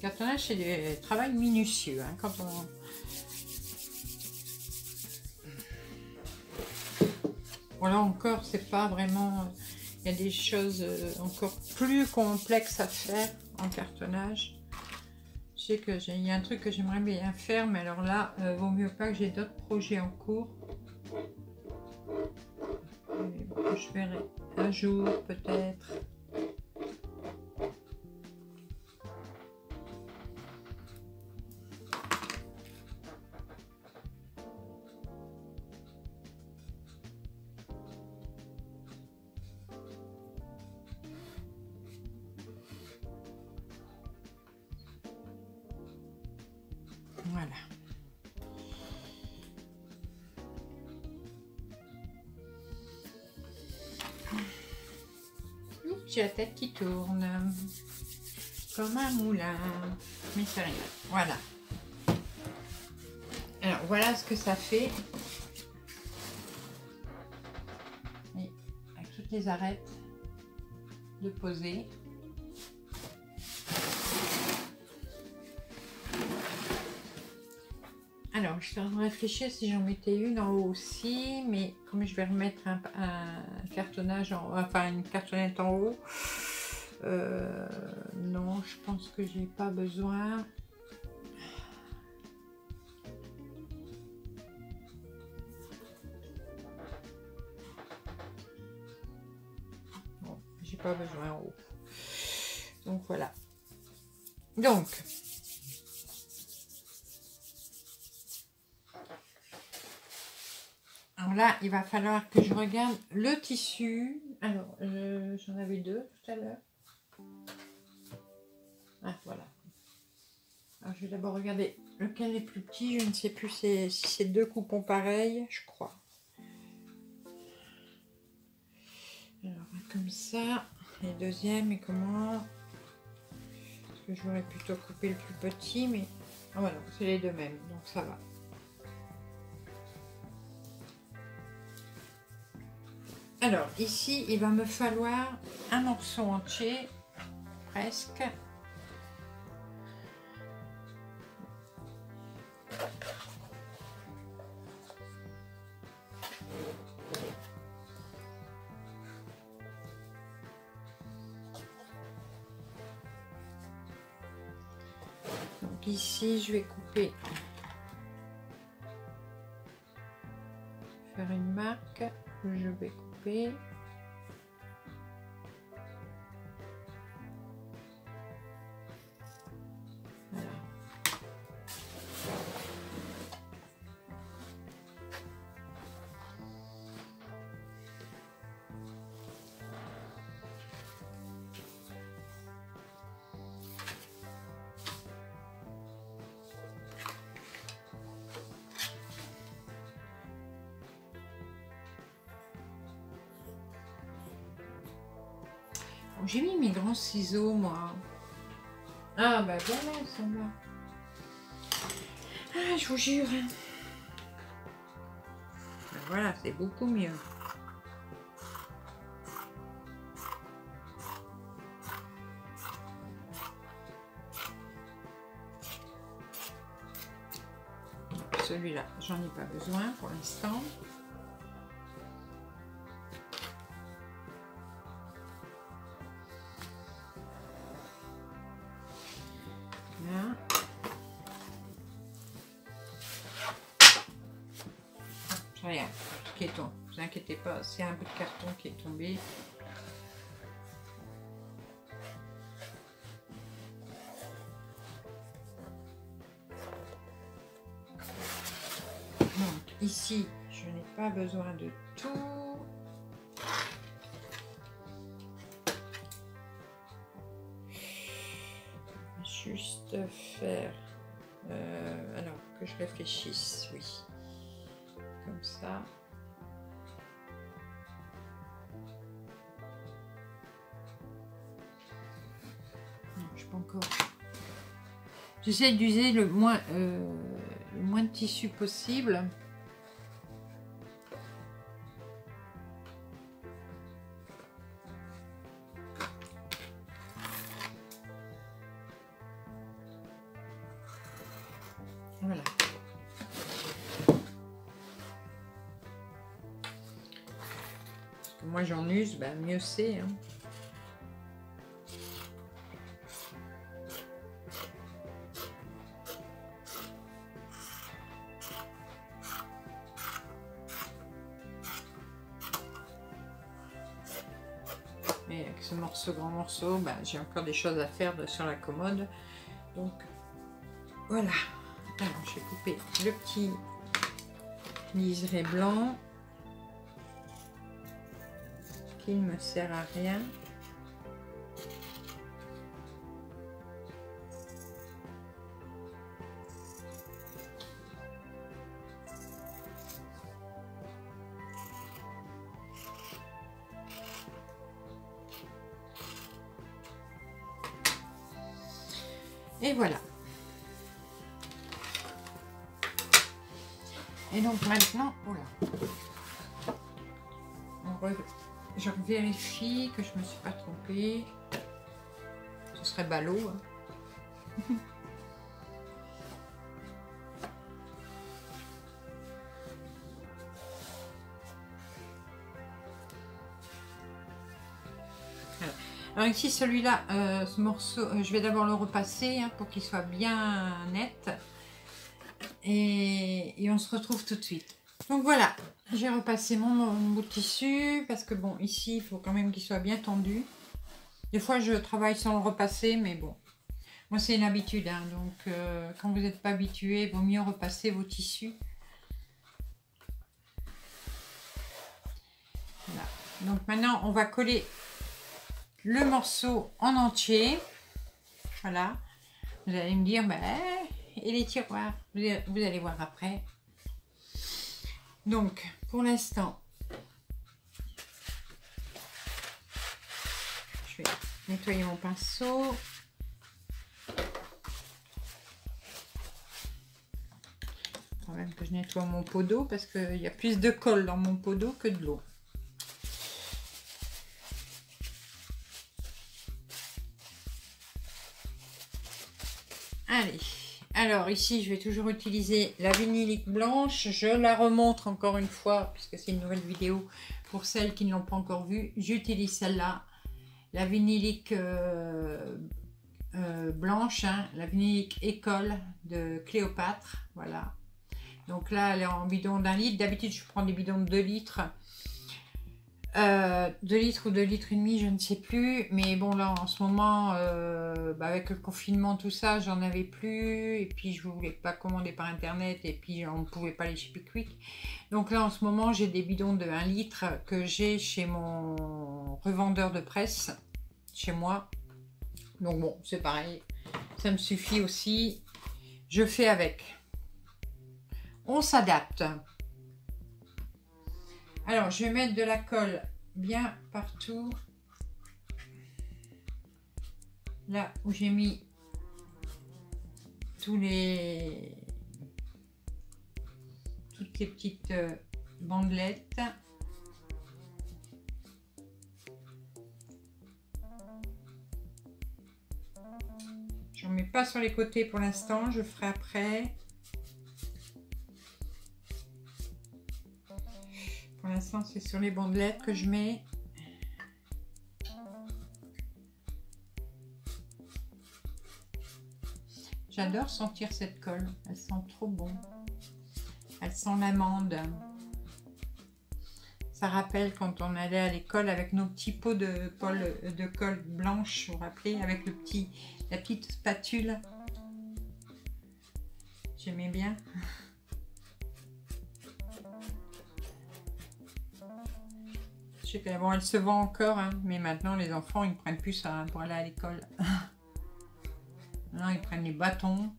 Cartonnage, c'est des travaux minutieux. Hein, quand on... Voilà, encore, c'est pas vraiment... Il y a des choses encore plus complexes à faire en cartonnage. Je sais qu'il y a un truc que j'aimerais bien faire, mais alors là, vaut mieux pas que j'ai d'autres projets en cours. Bon, je verrai un jour, peut-être. Voilà. J'ai la tête qui tourne comme un moulin, mais c'est rien. Voilà. Alors voilà ce que ça fait. Et avec toutes les arêtes de poser. Alors, je suis en train de réfléchir si j'en mettais une en haut aussi, mais comme je vais remettre un cartonnage, une cartonnette en haut, non, je pense que j'ai pas besoin. Bon, j'ai pas besoin en haut. Donc voilà. Donc. là, il va falloir que je regarde le tissu. Alors, j'en avais deux tout à l'heure. Ah, voilà. Alors, je vais d'abord regarder lequel est plus petit. Je ne sais plus si c'est deux coupons pareils, je crois. Alors, comme ça. Et deuxième, et comment? Parce que j'aurais plutôt coupé le plus petit, mais... Ah, voilà, c'est les deux mêmes, donc ça va. Alors, ici, il va me falloir un morceau entier, presque. Donc ici, je vais couper, faire une marque, je vais couper. Voilà. J'ai mis mes grands ciseaux, moi. Ah, bah voilà, ils sont là. Ah, je vous jure. Ben voilà, c'est beaucoup mieux. Celui-là, j'en ai pas besoin pour l'instant. Rien qui est tombé, ne vous inquiétez pas, c'est un bout de carton qui est tombé. Donc ici, je n'ai pas besoin de tout. Juste faire... alors que je réfléchisse, oui. Comme ça. Non, je peux encore. J'essaie d'user le moins de tissu possible. Voilà. Moi j'en use, ben mieux c'est. Hein. Et avec ce morceau, grand morceau, ben, j'ai encore des choses à faire sur la commode. Donc voilà. Alors je vais couper le petit liseré blanc. Il ne me sert à rien. Et voilà. Et donc maintenant, voilà. On revient. Je vérifie que je ne me suis pas trompée. Ce serait ballot. Hein. Alors ici, celui-là, ce morceau, je vais d'abord le repasser hein, pour qu'il soit bien net. Et on se retrouve tout de suite. Donc voilà, j'ai repassé mon bout de tissu parce que bon, ici, il faut quand même qu'il soit bien tendu. Des fois, je travaille sans le repasser, mais bon, moi, c'est une habitude. Hein, donc, quand vous n'êtes pas habitué, il vaut mieux repasser vos tissus. Donc maintenant, on va coller le morceau en entier. Voilà. Vous allez me dire, bah, et les tiroirs, vous allez voir après. Donc, pour l'instant, je vais nettoyer mon pinceau. Quand même que je nettoie mon pot d'eau parce qu'il y a plus de colle dans mon pot d'eau que de l'eau. Allez, alors ici je vais toujours utiliser la vinylique blanche, je la remontre encore une fois puisque c'est une nouvelle vidéo pour celles qui ne l'ont pas encore vue. J'utilise celle-là, la vinylique blanche, hein, la vinylique école de Cléopâtre, voilà. Donc là elle est en bidon d'un litre, d'habitude je prends des bidons de 2 litres. 2 litres ou 2 litres et demi, je ne sais plus, mais bon là en ce moment bah, avec le confinement tout ça j'en avais plus et puis je voulais pas commander par internet et puis on ne pouvait pas les chez Pick Quick, donc là en ce moment j'ai des bidons de 1 litre que j'ai chez mon revendeur de presse chez moi, donc bon c'est pareil, ça me suffit aussi, je fais avec, on s'adapte. Alors, je vais mettre de la colle bien partout, là où j'ai mis toutes les petites bandelettes. J'en mets pas sur les côtés pour l'instant, je ferai après. Pour l'instant, c'est sur les bandelettes que je mets. J'adore sentir cette colle. Elle sent trop bon. Elle sent l'amande. Ça rappelle quand on allait à l'école avec nos petits pots de colle blanche, vous vous rappelez, avec la petite spatule. J'aimais bien. Bon, elle se vend encore, hein, mais maintenant les enfants ils ne prennent plus ça hein, pour aller à l'école. Maintenant ils prennent les bâtons.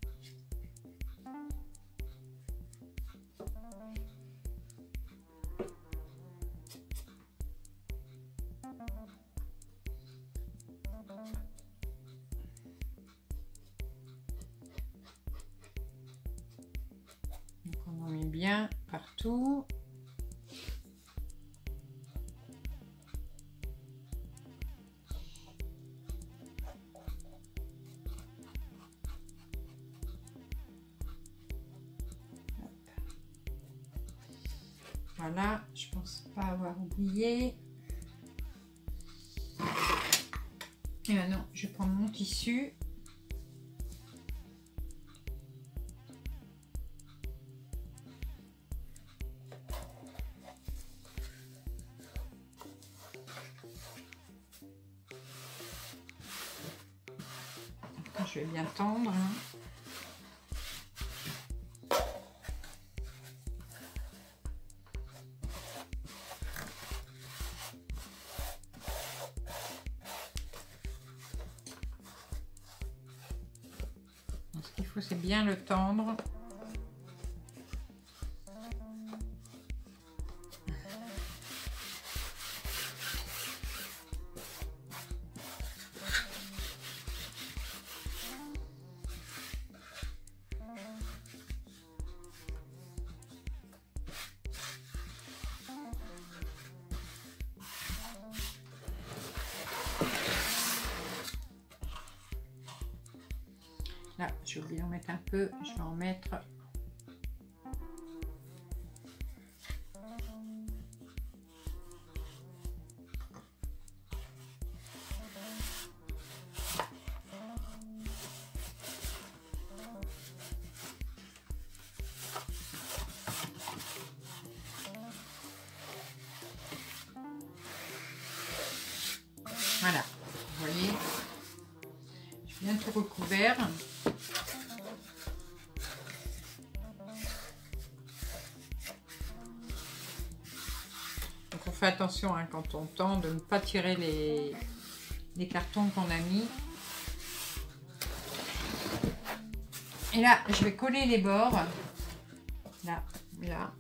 Donc on en met bien partout. Voilà, je pense pas avoir oublié. Et maintenant, je prends mon tissu. Après, je vais bien tendre. Hein. C'est bien le tendre. Là, j'ai oublié d'en mettre un peu, je vais en mettre. Voilà, vous voyez, je suis bien tout recouvert. fait attention hein, quand on tend de ne pas tirer les cartons qu'on a mis. Et là, je vais coller les bords. Là, là.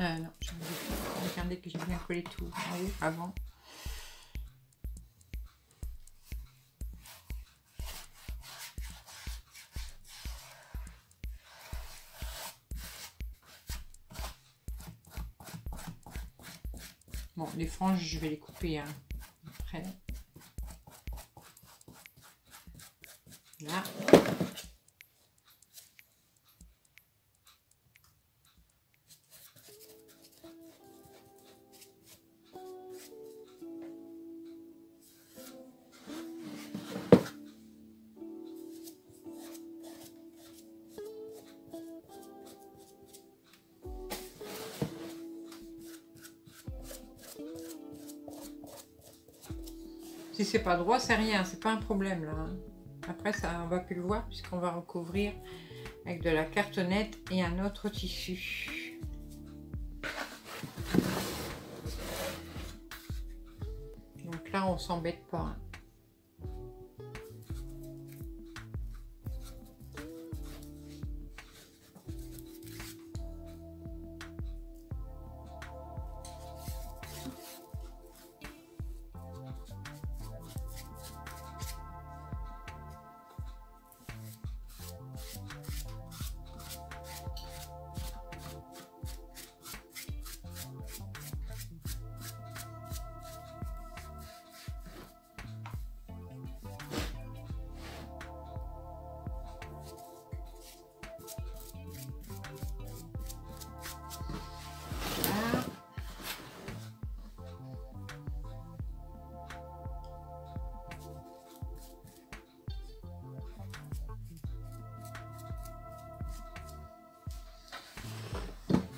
Non, je vais regarder que j'ai bien collé tout en haut avant. Bon, les franges, je vais les couper hein, après. Là. Si c'est pas droit, c'est rien, c'est pas un problème là. Après ça, on va plus le voir puisqu'on va recouvrir avec de la cartonnette et un autre tissu. Donc là, on s'embête pas.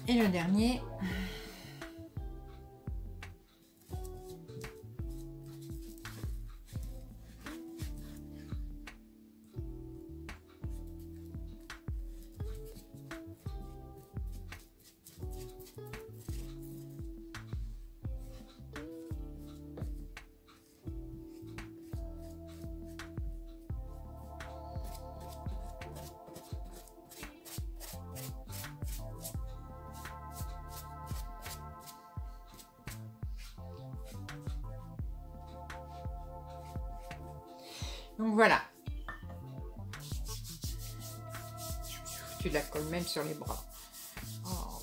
Et le dernier. Donc voilà, tu la colles même sur les bras. Oh.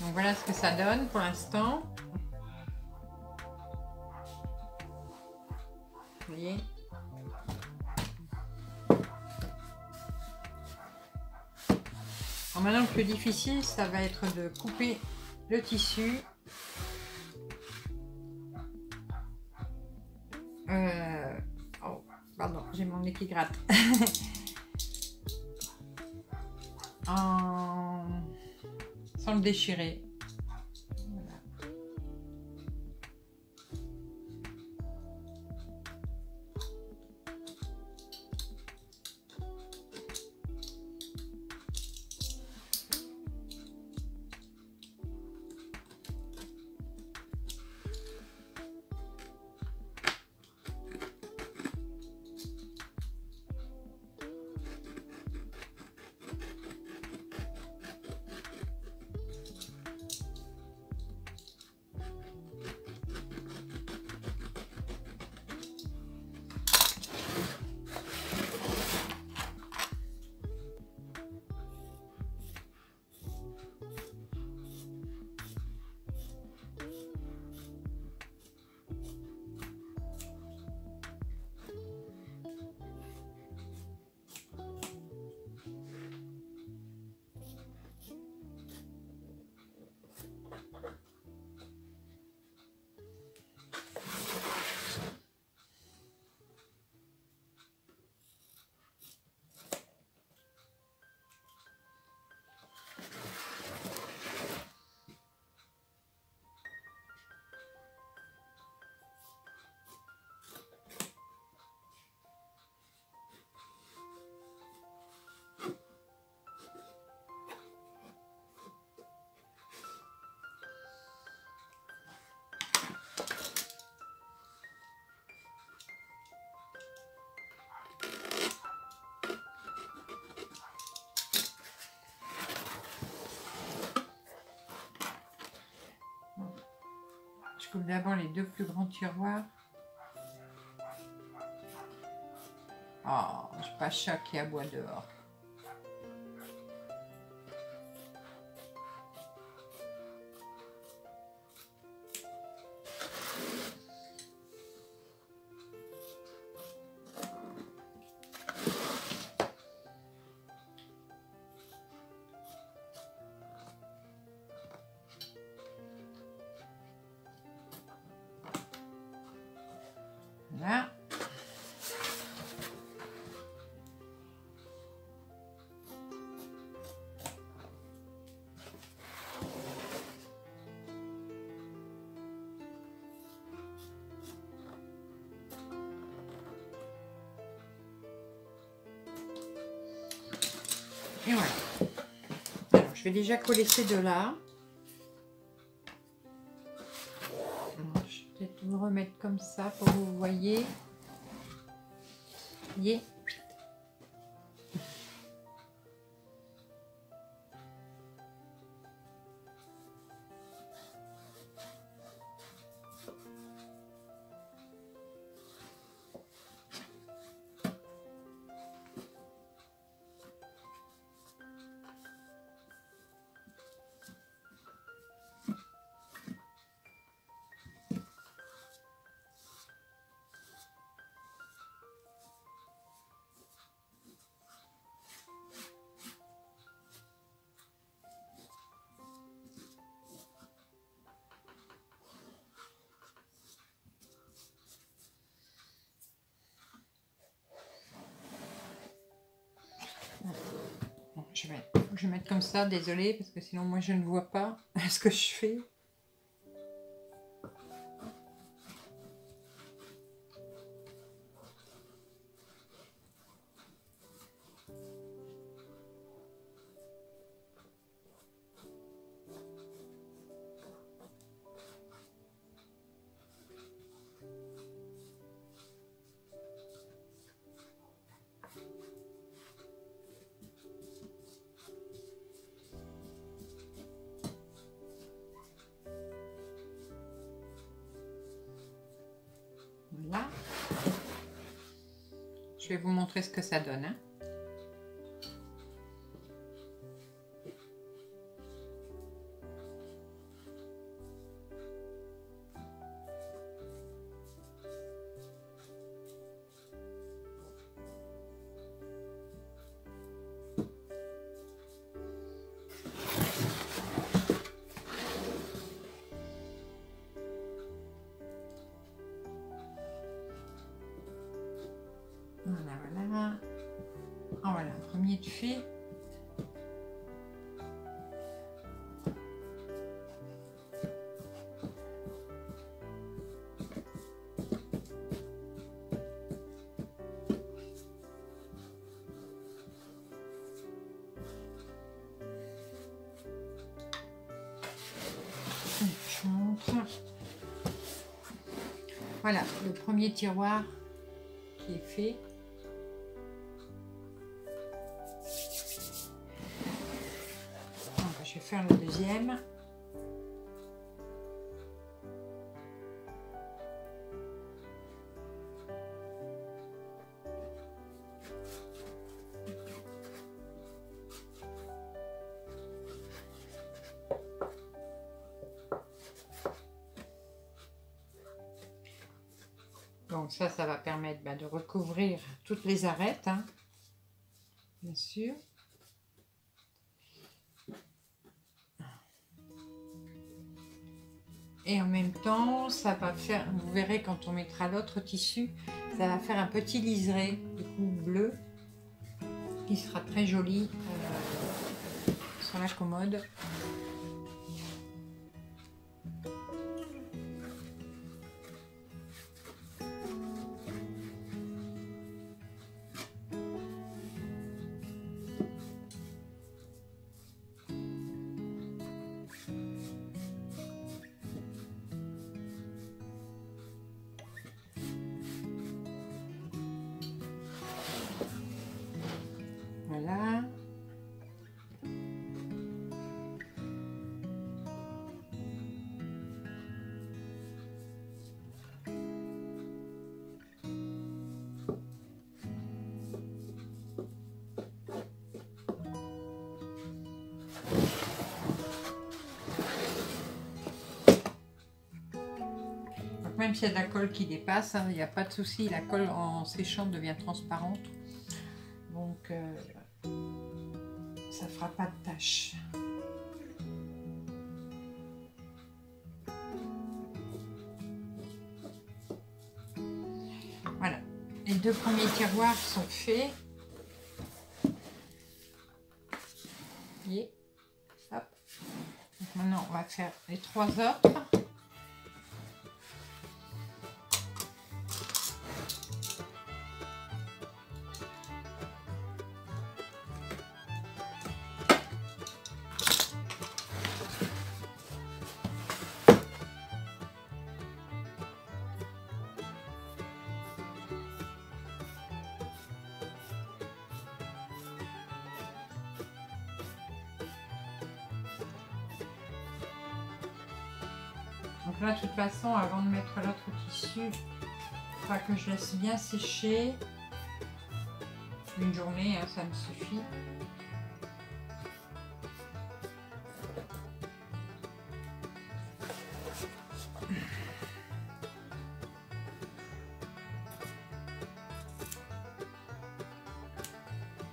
Donc voilà ce que ça donne pour l'instant. Vous voyez ? Maintenant, le plus difficile, ça va être de couper le tissu oh, pardon, j'ai mon nez qui gratte. sans le déchirer. Voilà. Je colle d'abord les deux plus grands tiroirs. Oh, j'ai pas chat qui aboie dehors. Voilà. Et voilà. Alors, je vais déjà coller ces deux-là. Remettre comme ça pour que vous voyez. Yeah. Je vais mettre comme ça, désolé, parce que sinon moi je ne vois pas ce que je fais. Là. Je vais vous montrer ce que ça donne. Hein. Voilà, premier de fil. Voilà le premier tiroir qui est fait. Donc, je vais faire le deuxième. Donc ça, ça va permettre de recouvrir toutes les arêtes, hein, bien sûr. Et en même temps, ça va faire, vous verrez quand on mettra l'autre tissu, ça va faire un petit liseré du coup bleu qui sera très joli sur la commode. Même s'il y a de la colle qui dépasse, il n'y a pas de souci, la colle en séchant devient transparente, donc ça ne fera pas de tache. Voilà, les deux premiers tiroirs sont faits. Et hop. Donc maintenant on va faire les trois autres. Donc là, de toute façon, avant de mettre l'autre tissu, il faudra que je laisse bien sécher. Une journée, hein, ça me suffit.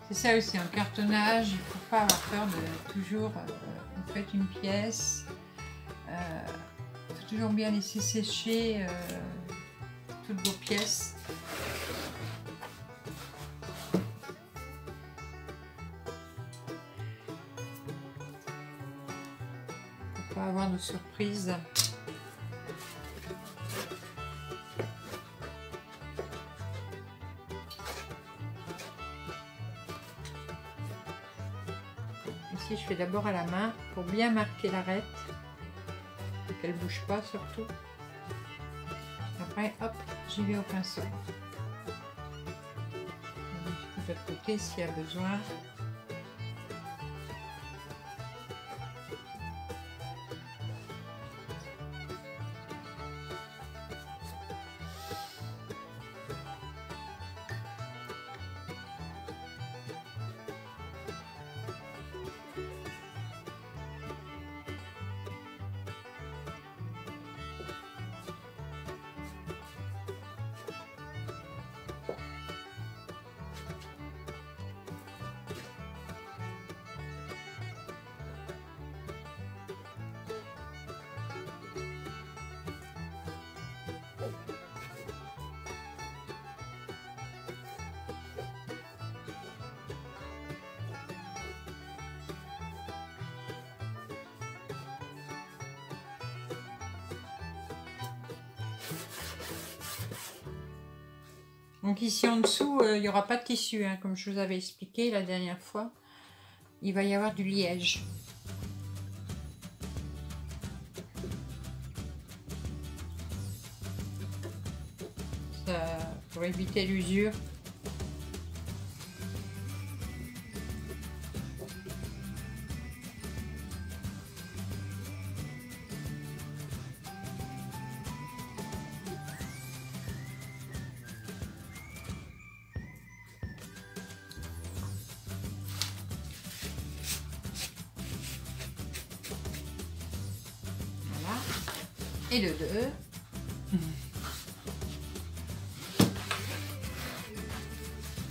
C'est ça aussi, en cartonnage, il ne faut pas avoir peur de toujours... vous faites une pièce... toujours bien laisser sécher toutes vos pièces. Pour pas avoir de surprises. Ici, je fais d'abord à la main pour bien marquer l'arête. Qu'elle bouge pas surtout. Après, hop, j'y vais au pinceau. De l'autre côté, s'il y a besoin. Donc ici en dessous, il n'y aura pas de tissu, hein, comme je vous avais expliqué la dernière fois. Il va y avoir du liège. pour éviter l'usure. Et le 2.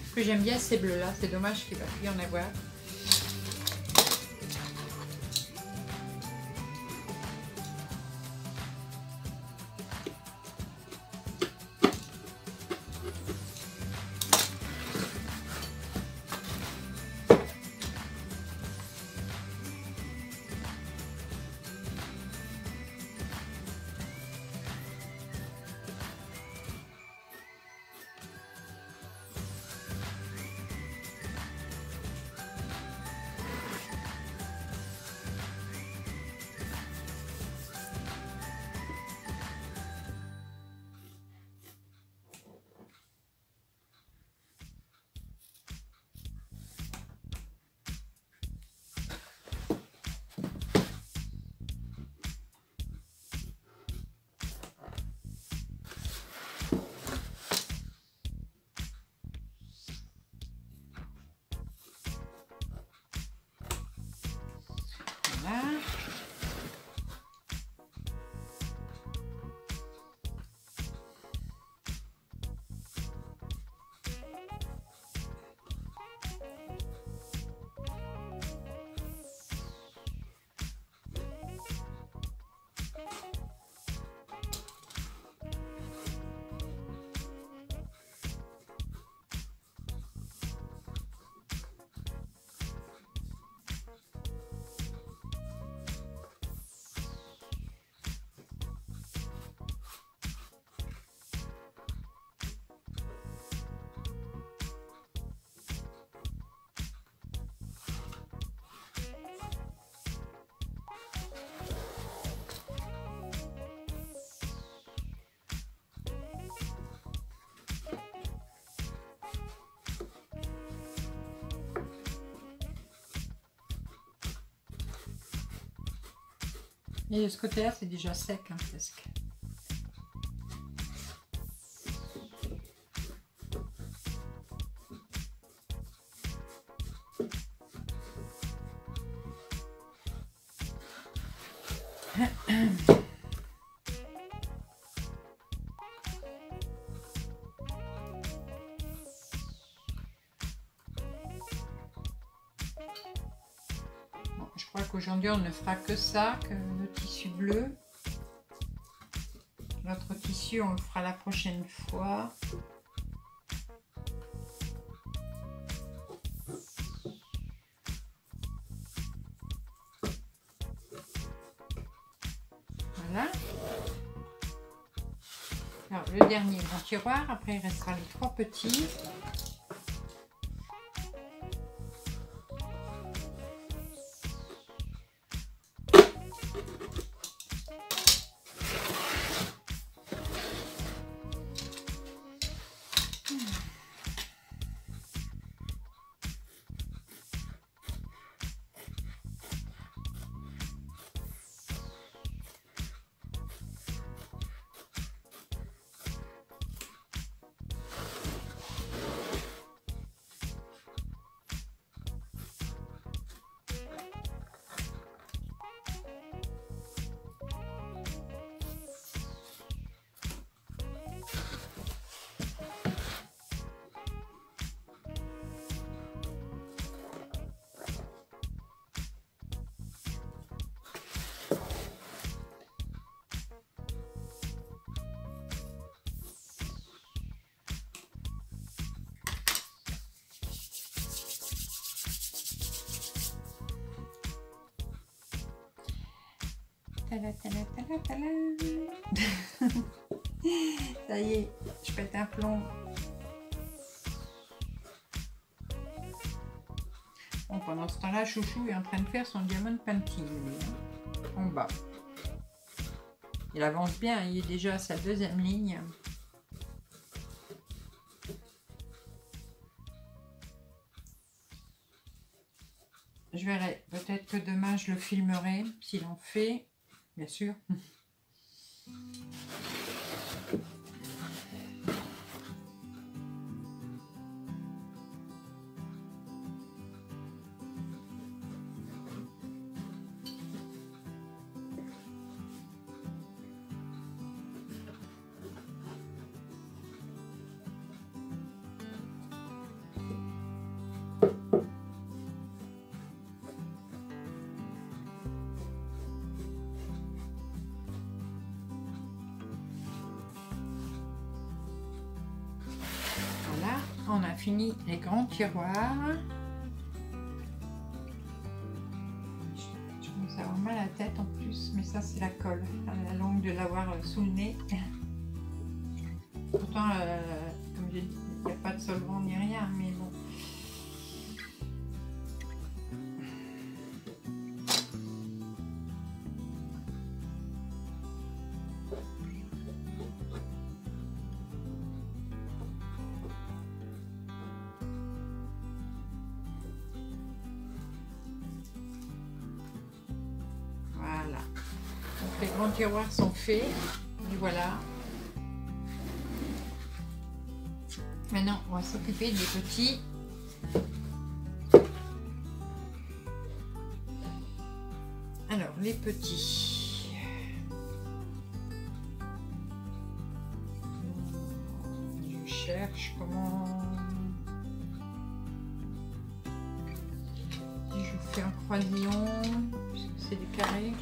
Ce que j'aime bien, ces bleus là, c'est dommage qu'il va plus y en avoir. Et de ce côté-là, c'est déjà sec, hein, presque. Bon, je crois qu'aujourd'hui, on ne fera que ça, que le tissu bleu. L'autre tissu, on le fera la prochaine fois. Voilà. Alors, le dernier dans le tiroir. Après, il restera les trois petits. Ça y est, je pète un plomb. Bon, pendant ce temps-là, Chouchou est en train de faire son Diamond Painting en bas. Il avance bien, il est déjà à sa deuxième ligne. Je verrai. Peut-être que demain, je le filmerai, s'il en fait, bien sûr. On a fini les grands tiroirs. Je commence à avoir mal à la tête en plus, mais ça c'est la colle, la longue de l'avoir sous le nez. Pourtant, comme j'ai dit, il n'y a pas de solvant ni rien, mais bon. Les grands tiroirs sont faits, et voilà. Maintenant, on va s'occuper des petits. Alors, les petits. Je cherche comment... Si je fais un croisillon, puisque c'est du carré.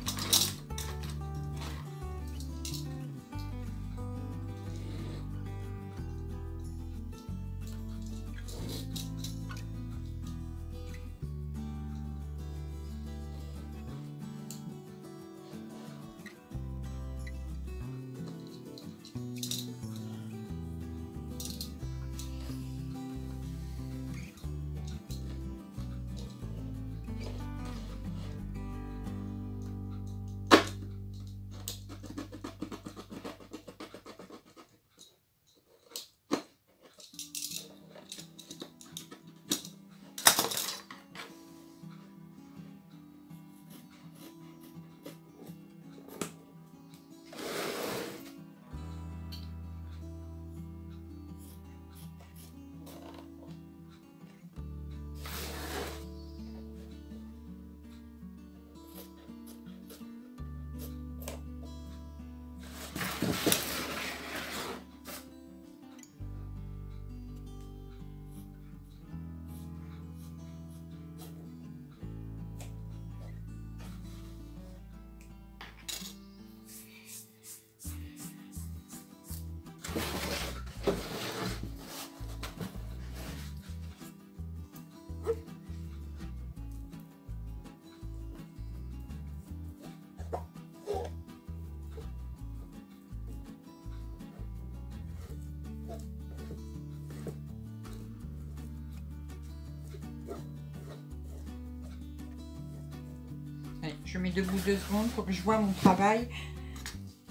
Je mets debout 2 secondes pour que je vois mon travail.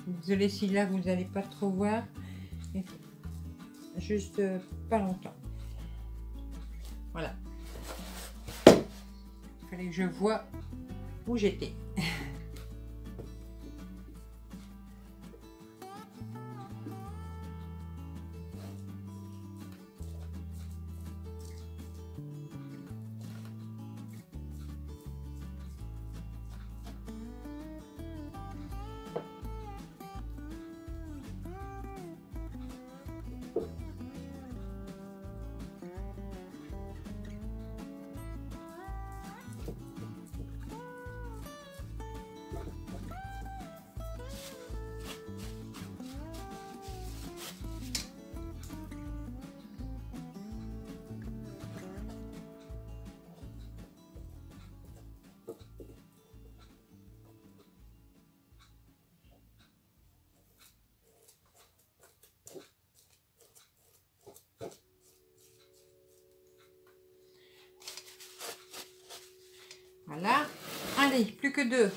Désolée si là vous n'allez pas trop voir. Juste pas longtemps. Voilà. Il fallait que je voie où j'étais. Voilà, allez, plus que 2.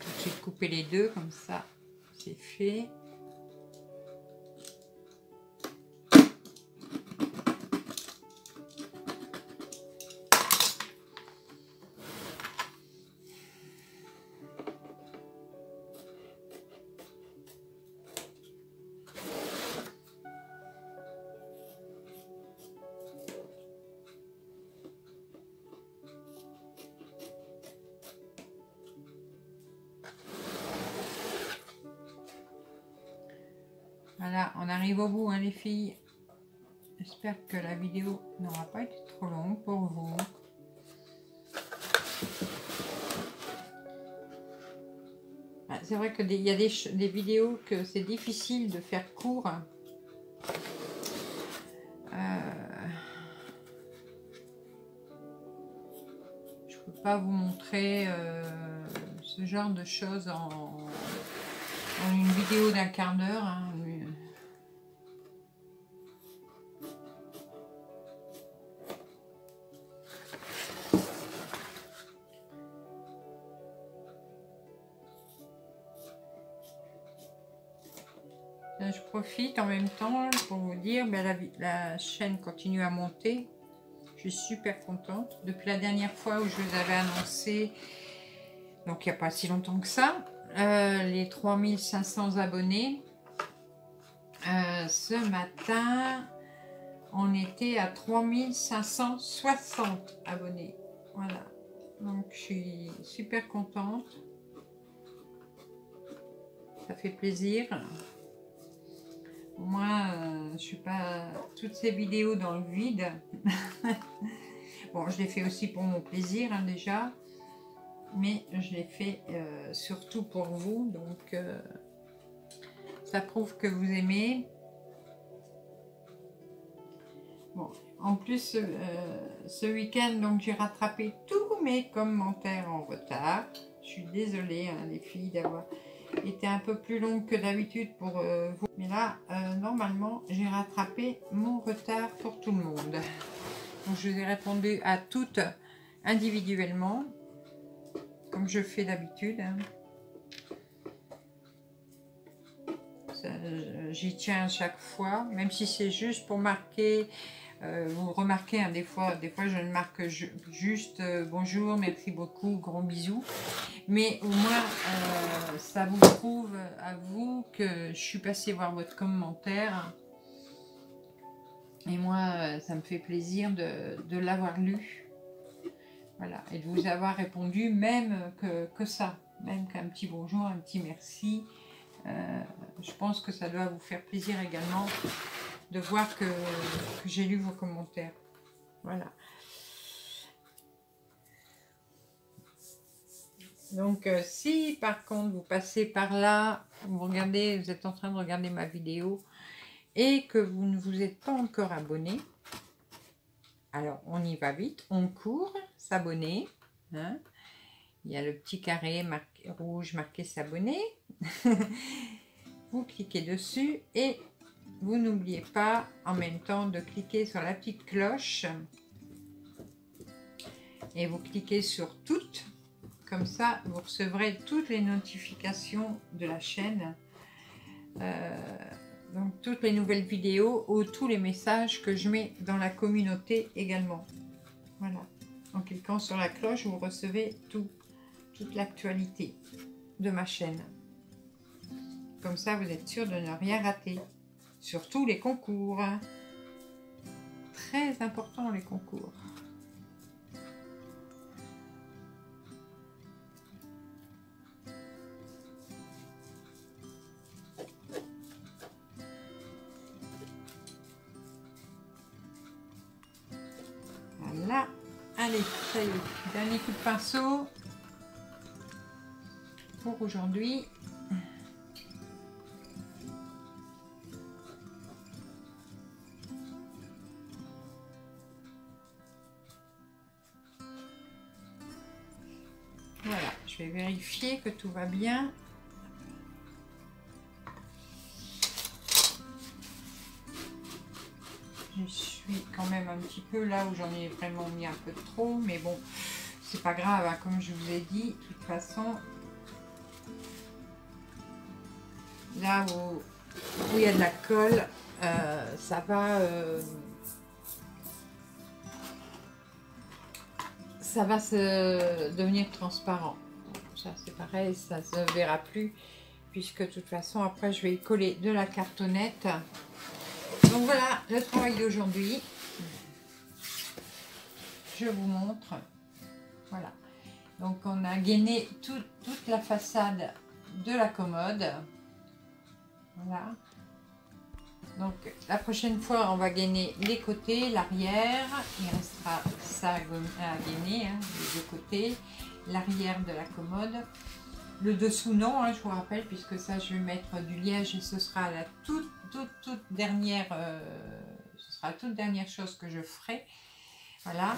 tout de suite couper les deux, comme ça c'est fait. Voilà, on arrive au bout, hein, les filles. J'espère que la vidéo n'aura pas été trop longue pour vous. C'est vrai qu'il y a des vidéos que c'est difficile de faire court. Je ne peux pas vous montrer ce genre de choses en une vidéo d'un quart d'heure. Hein. Je profite en même temps pour vous dire, ben la chaîne continue à monter. Je suis super contente. Depuis la dernière fois où je vous avais annoncé, donc il n'y a pas si longtemps que ça, les 3500 abonnés. Ce matin, on était à 3560 abonnés. Voilà. Donc je suis super contente. Ça fait plaisir. Moi, je ne suis pas toutes ces vidéos dans le vide. Bon, je les fais aussi pour mon plaisir, hein, déjà. Mais je les fais surtout pour vous. Donc, ça prouve que vous aimez. Bon, en plus, ce week-end, j'ai rattrapé tous mes commentaires en retard. Je suis désolée, hein, les filles, d'avoir était un peu plus longue que d'habitude pour vous, mais là normalement j'ai rattrapé mon retard pour tout le monde, donc je vous ai répondu à toutes individuellement comme je fais d'habitude, hein. J'y tiens à chaque fois, même si c'est juste pour marquer, vous remarquez, hein, des fois je ne marque juste bonjour, merci beaucoup, gros bisous, mais au moins ça vous prouve à vous que je suis passée voir votre commentaire, et moi ça me fait plaisir de l'avoir lu, voilà, et de vous avoir répondu, même que ça, même qu'un petit bonjour, un petit merci. Je pense que ça doit vous faire plaisir également de voir que j'ai lu vos commentaires. Voilà. Donc, si par contre vous passez par là, vous regardez, vous êtes en train de regarder ma vidéo et que vous ne vous êtes pas encore abonné, alors on y va vite, on court, s'abonner, hein. Il y a le petit carré marqué, rouge marqué s'abonner. Vous cliquez dessus et vous n'oubliez pas en même temps de cliquer sur la petite cloche. Et vous cliquez sur toutes. Comme ça, vous recevrez toutes les notifications de la chaîne. Donc toutes les nouvelles vidéos ou tous les messages que je mets dans la communauté également. Voilà. En cliquant sur la cloche, vous recevez toute l'actualité de ma chaîne. Comme ça, vous êtes sûr de ne rien rater. Surtout les concours. Très important, les concours. Voilà. Allez, ça y est. Dernier coup de pinceau pour aujourd'hui. Je vais vérifier que tout va bien. Je suis quand même un petit peu là où j'en ai vraiment mis un peu trop, mais bon, c'est pas grave, hein, comme je vous ai dit, de toute façon, Là où il y a de la colle, ça va se devenir transparent. Ça c'est pareil, ça ne se verra plus, puisque de toute façon après je vais y coller de la cartonnette. Donc voilà le travail d'aujourd'hui, je vous montre. Voilà, donc on a gainé toute la façade de la commode. Voilà, donc la prochaine fois on va gainer les côtés, l'arrière, il restera ça à gainer, hein, les deux côtés, l'arrière de la commode, le dessous non, hein, je vous rappelle, puisque ça je vais mettre du liège et ce sera la toute dernière, ce sera la toute dernière chose que je ferai. Voilà,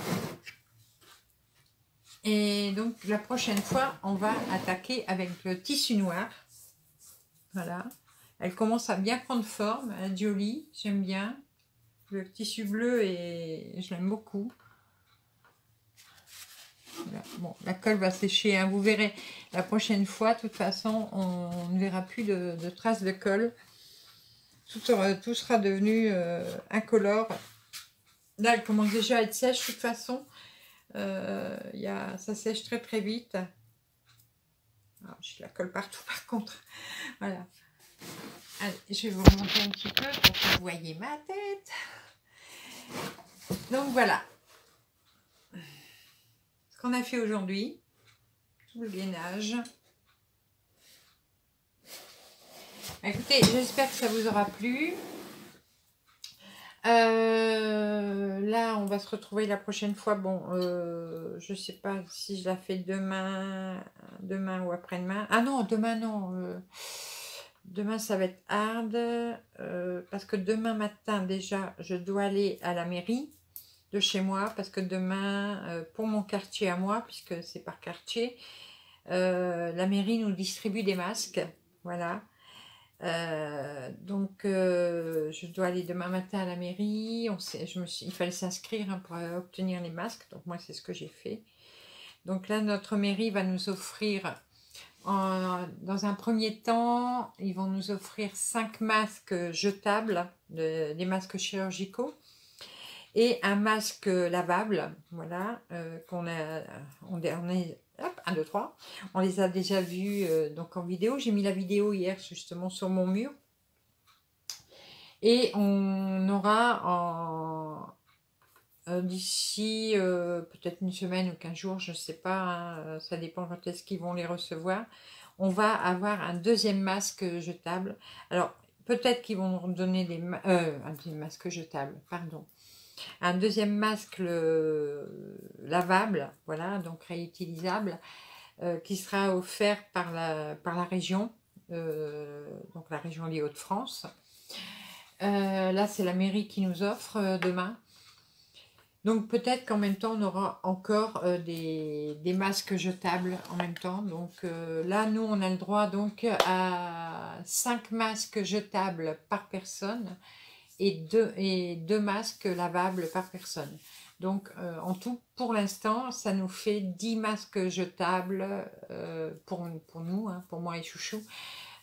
et donc la prochaine fois on va attaquer avec le tissu noir. Voilà, elle commence à bien prendre forme, elle est jolie, j'aime bien. Le tissu bleu, et je l'aime beaucoup. Voilà. Bon, la colle va sécher, hein. Vous verrez la prochaine fois, de toute façon, on ne verra plus de traces de colle. Tout sera devenu incolore. Là, elle commence déjà à être sèche, de toute façon. Ça sèche très très vite. Alors, je la colle partout, par contre. Voilà. Allez, je vais vous remonter un petit peu pour que vous voyez ma tête. Donc voilà ce qu'on a fait aujourd'hui, tout le gainage. Écoutez, j'espère que ça vous aura plu. Là on va se retrouver la prochaine fois. Bon, je sais pas si je la fais demain ou après-demain. Ah non, demain non, demain ça va être hard, parce que demain matin déjà je dois aller à la mairie de chez moi, parce que demain, pour mon quartier à moi, puisque c'est par quartier, la mairie nous distribue des masques. Voilà, donc je dois aller demain matin à la mairie. Il fallait s'inscrire, hein, pour obtenir les masques, donc moi c'est ce que j'ai fait. Donc là notre mairie va nous offrir, dans un premier temps, ils vont nous offrir 5 masques jetables, des masques chirurgicaux, et un masque lavable. Voilà, hop, 1, 2, 3. On les a déjà vus, donc en vidéo. J'ai mis la vidéo hier justement sur mon mur. Et on aura d'ici peut-être une semaine ou 15 jours, je ne sais pas, hein, ça dépend quand est-ce qu'ils vont les recevoir, on va avoir un deuxième masque jetable. Alors peut-être qu'ils vont nous donner un masque jetable, pardon, un deuxième masque lavable, voilà, donc réutilisable, qui sera offert par la région, donc la région des Hauts-de-France. Là c'est la mairie qui nous offre demain. Donc peut-être qu'en même temps on aura encore des masques jetables en même temps. Donc là nous on a le droit donc à 5 masques jetables par personne et 2 masques lavables par personne. Donc en tout, pour l'instant ça nous fait 10 masques jetables pour nous, hein, pour moi et Chouchou.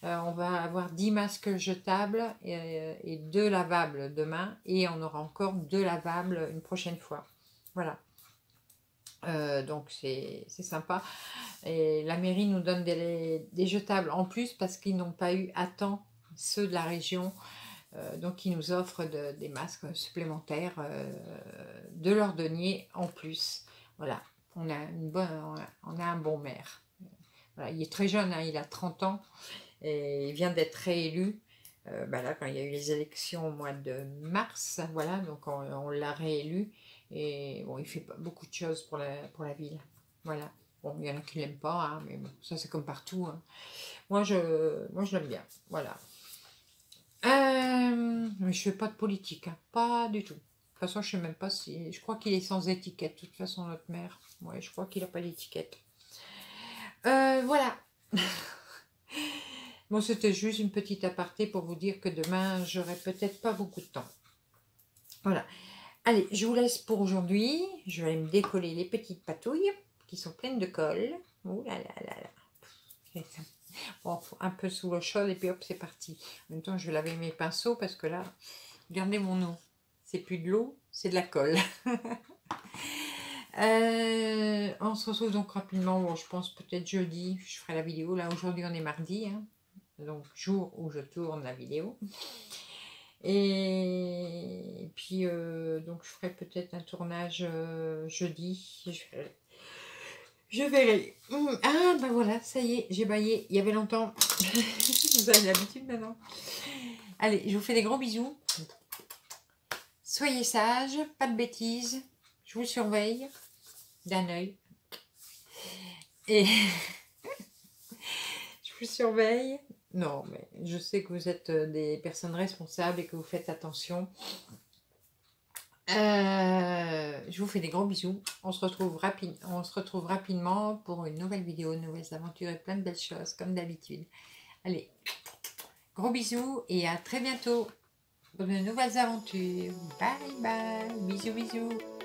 On va avoir 10 masques jetables et 2 lavables demain, et on aura encore 2 lavables une prochaine fois. Voilà, donc c'est sympa, et la mairie nous donne des jetables en plus parce qu'ils n'ont pas eu à temps ceux de la région, donc ils nous offrent des masques supplémentaires de leur denier en plus. Voilà, on a un bon maire. Voilà, il est très jeune, hein, il a 30 ans. Et il vient d'être réélu, ben là, quand il y a eu les élections au mois de mars, voilà, donc on l'a réélu, et bon, il fait pas beaucoup de choses pour la ville, voilà. Bon, il y en a qui l'aiment pas, hein, mais bon, ça c'est comme partout, hein. Moi je l'aime bien, voilà. Mais je fais pas de politique, hein, pas du tout. De toute façon, je sais même pas si, je crois qu'il est sans étiquette, de toute façon notre maire, ouais, je crois qu'il a pas d'étiquette. Voilà. Bon, c'était juste une petite aparté pour vous dire que demain, j'aurai peut-être pas beaucoup de temps. Voilà. Allez, je vous laisse pour aujourd'hui. Je vais aller me décoller les petites patouilles qui sont pleines de colle. Ouh là là là là. Bon, un peu sous l'eau chaude et puis hop, c'est parti. En même temps, je vais laver mes pinceaux parce que là, regardez mon eau. C'est plus de l'eau, c'est de la colle. On se retrouve donc rapidement. Bon, je pense peut-être jeudi, je ferai la vidéo. Là, aujourd'hui, on est mardi. Hein, donc, jour où je tourne la vidéo. Et puis, donc, je ferai peut-être un tournage jeudi. Je verrai. Ah, ben voilà, ça y est, j'ai baillé. Il y avait longtemps. Vous avez l'habitude maintenant. Allez, je vous fais des gros bisous. Soyez sages, pas de bêtises. Je vous surveille d'un œil. Et je vous surveille. Non, mais je sais que vous êtes des personnes responsables et que vous faites attention. Je vous fais des gros bisous. On se retrouve rapidement pour une nouvelle vidéo, nouvelles aventures et plein de belles choses comme d'habitude. Allez, gros bisous et à très bientôt pour de nouvelles aventures. Bye bye, bisous bisous.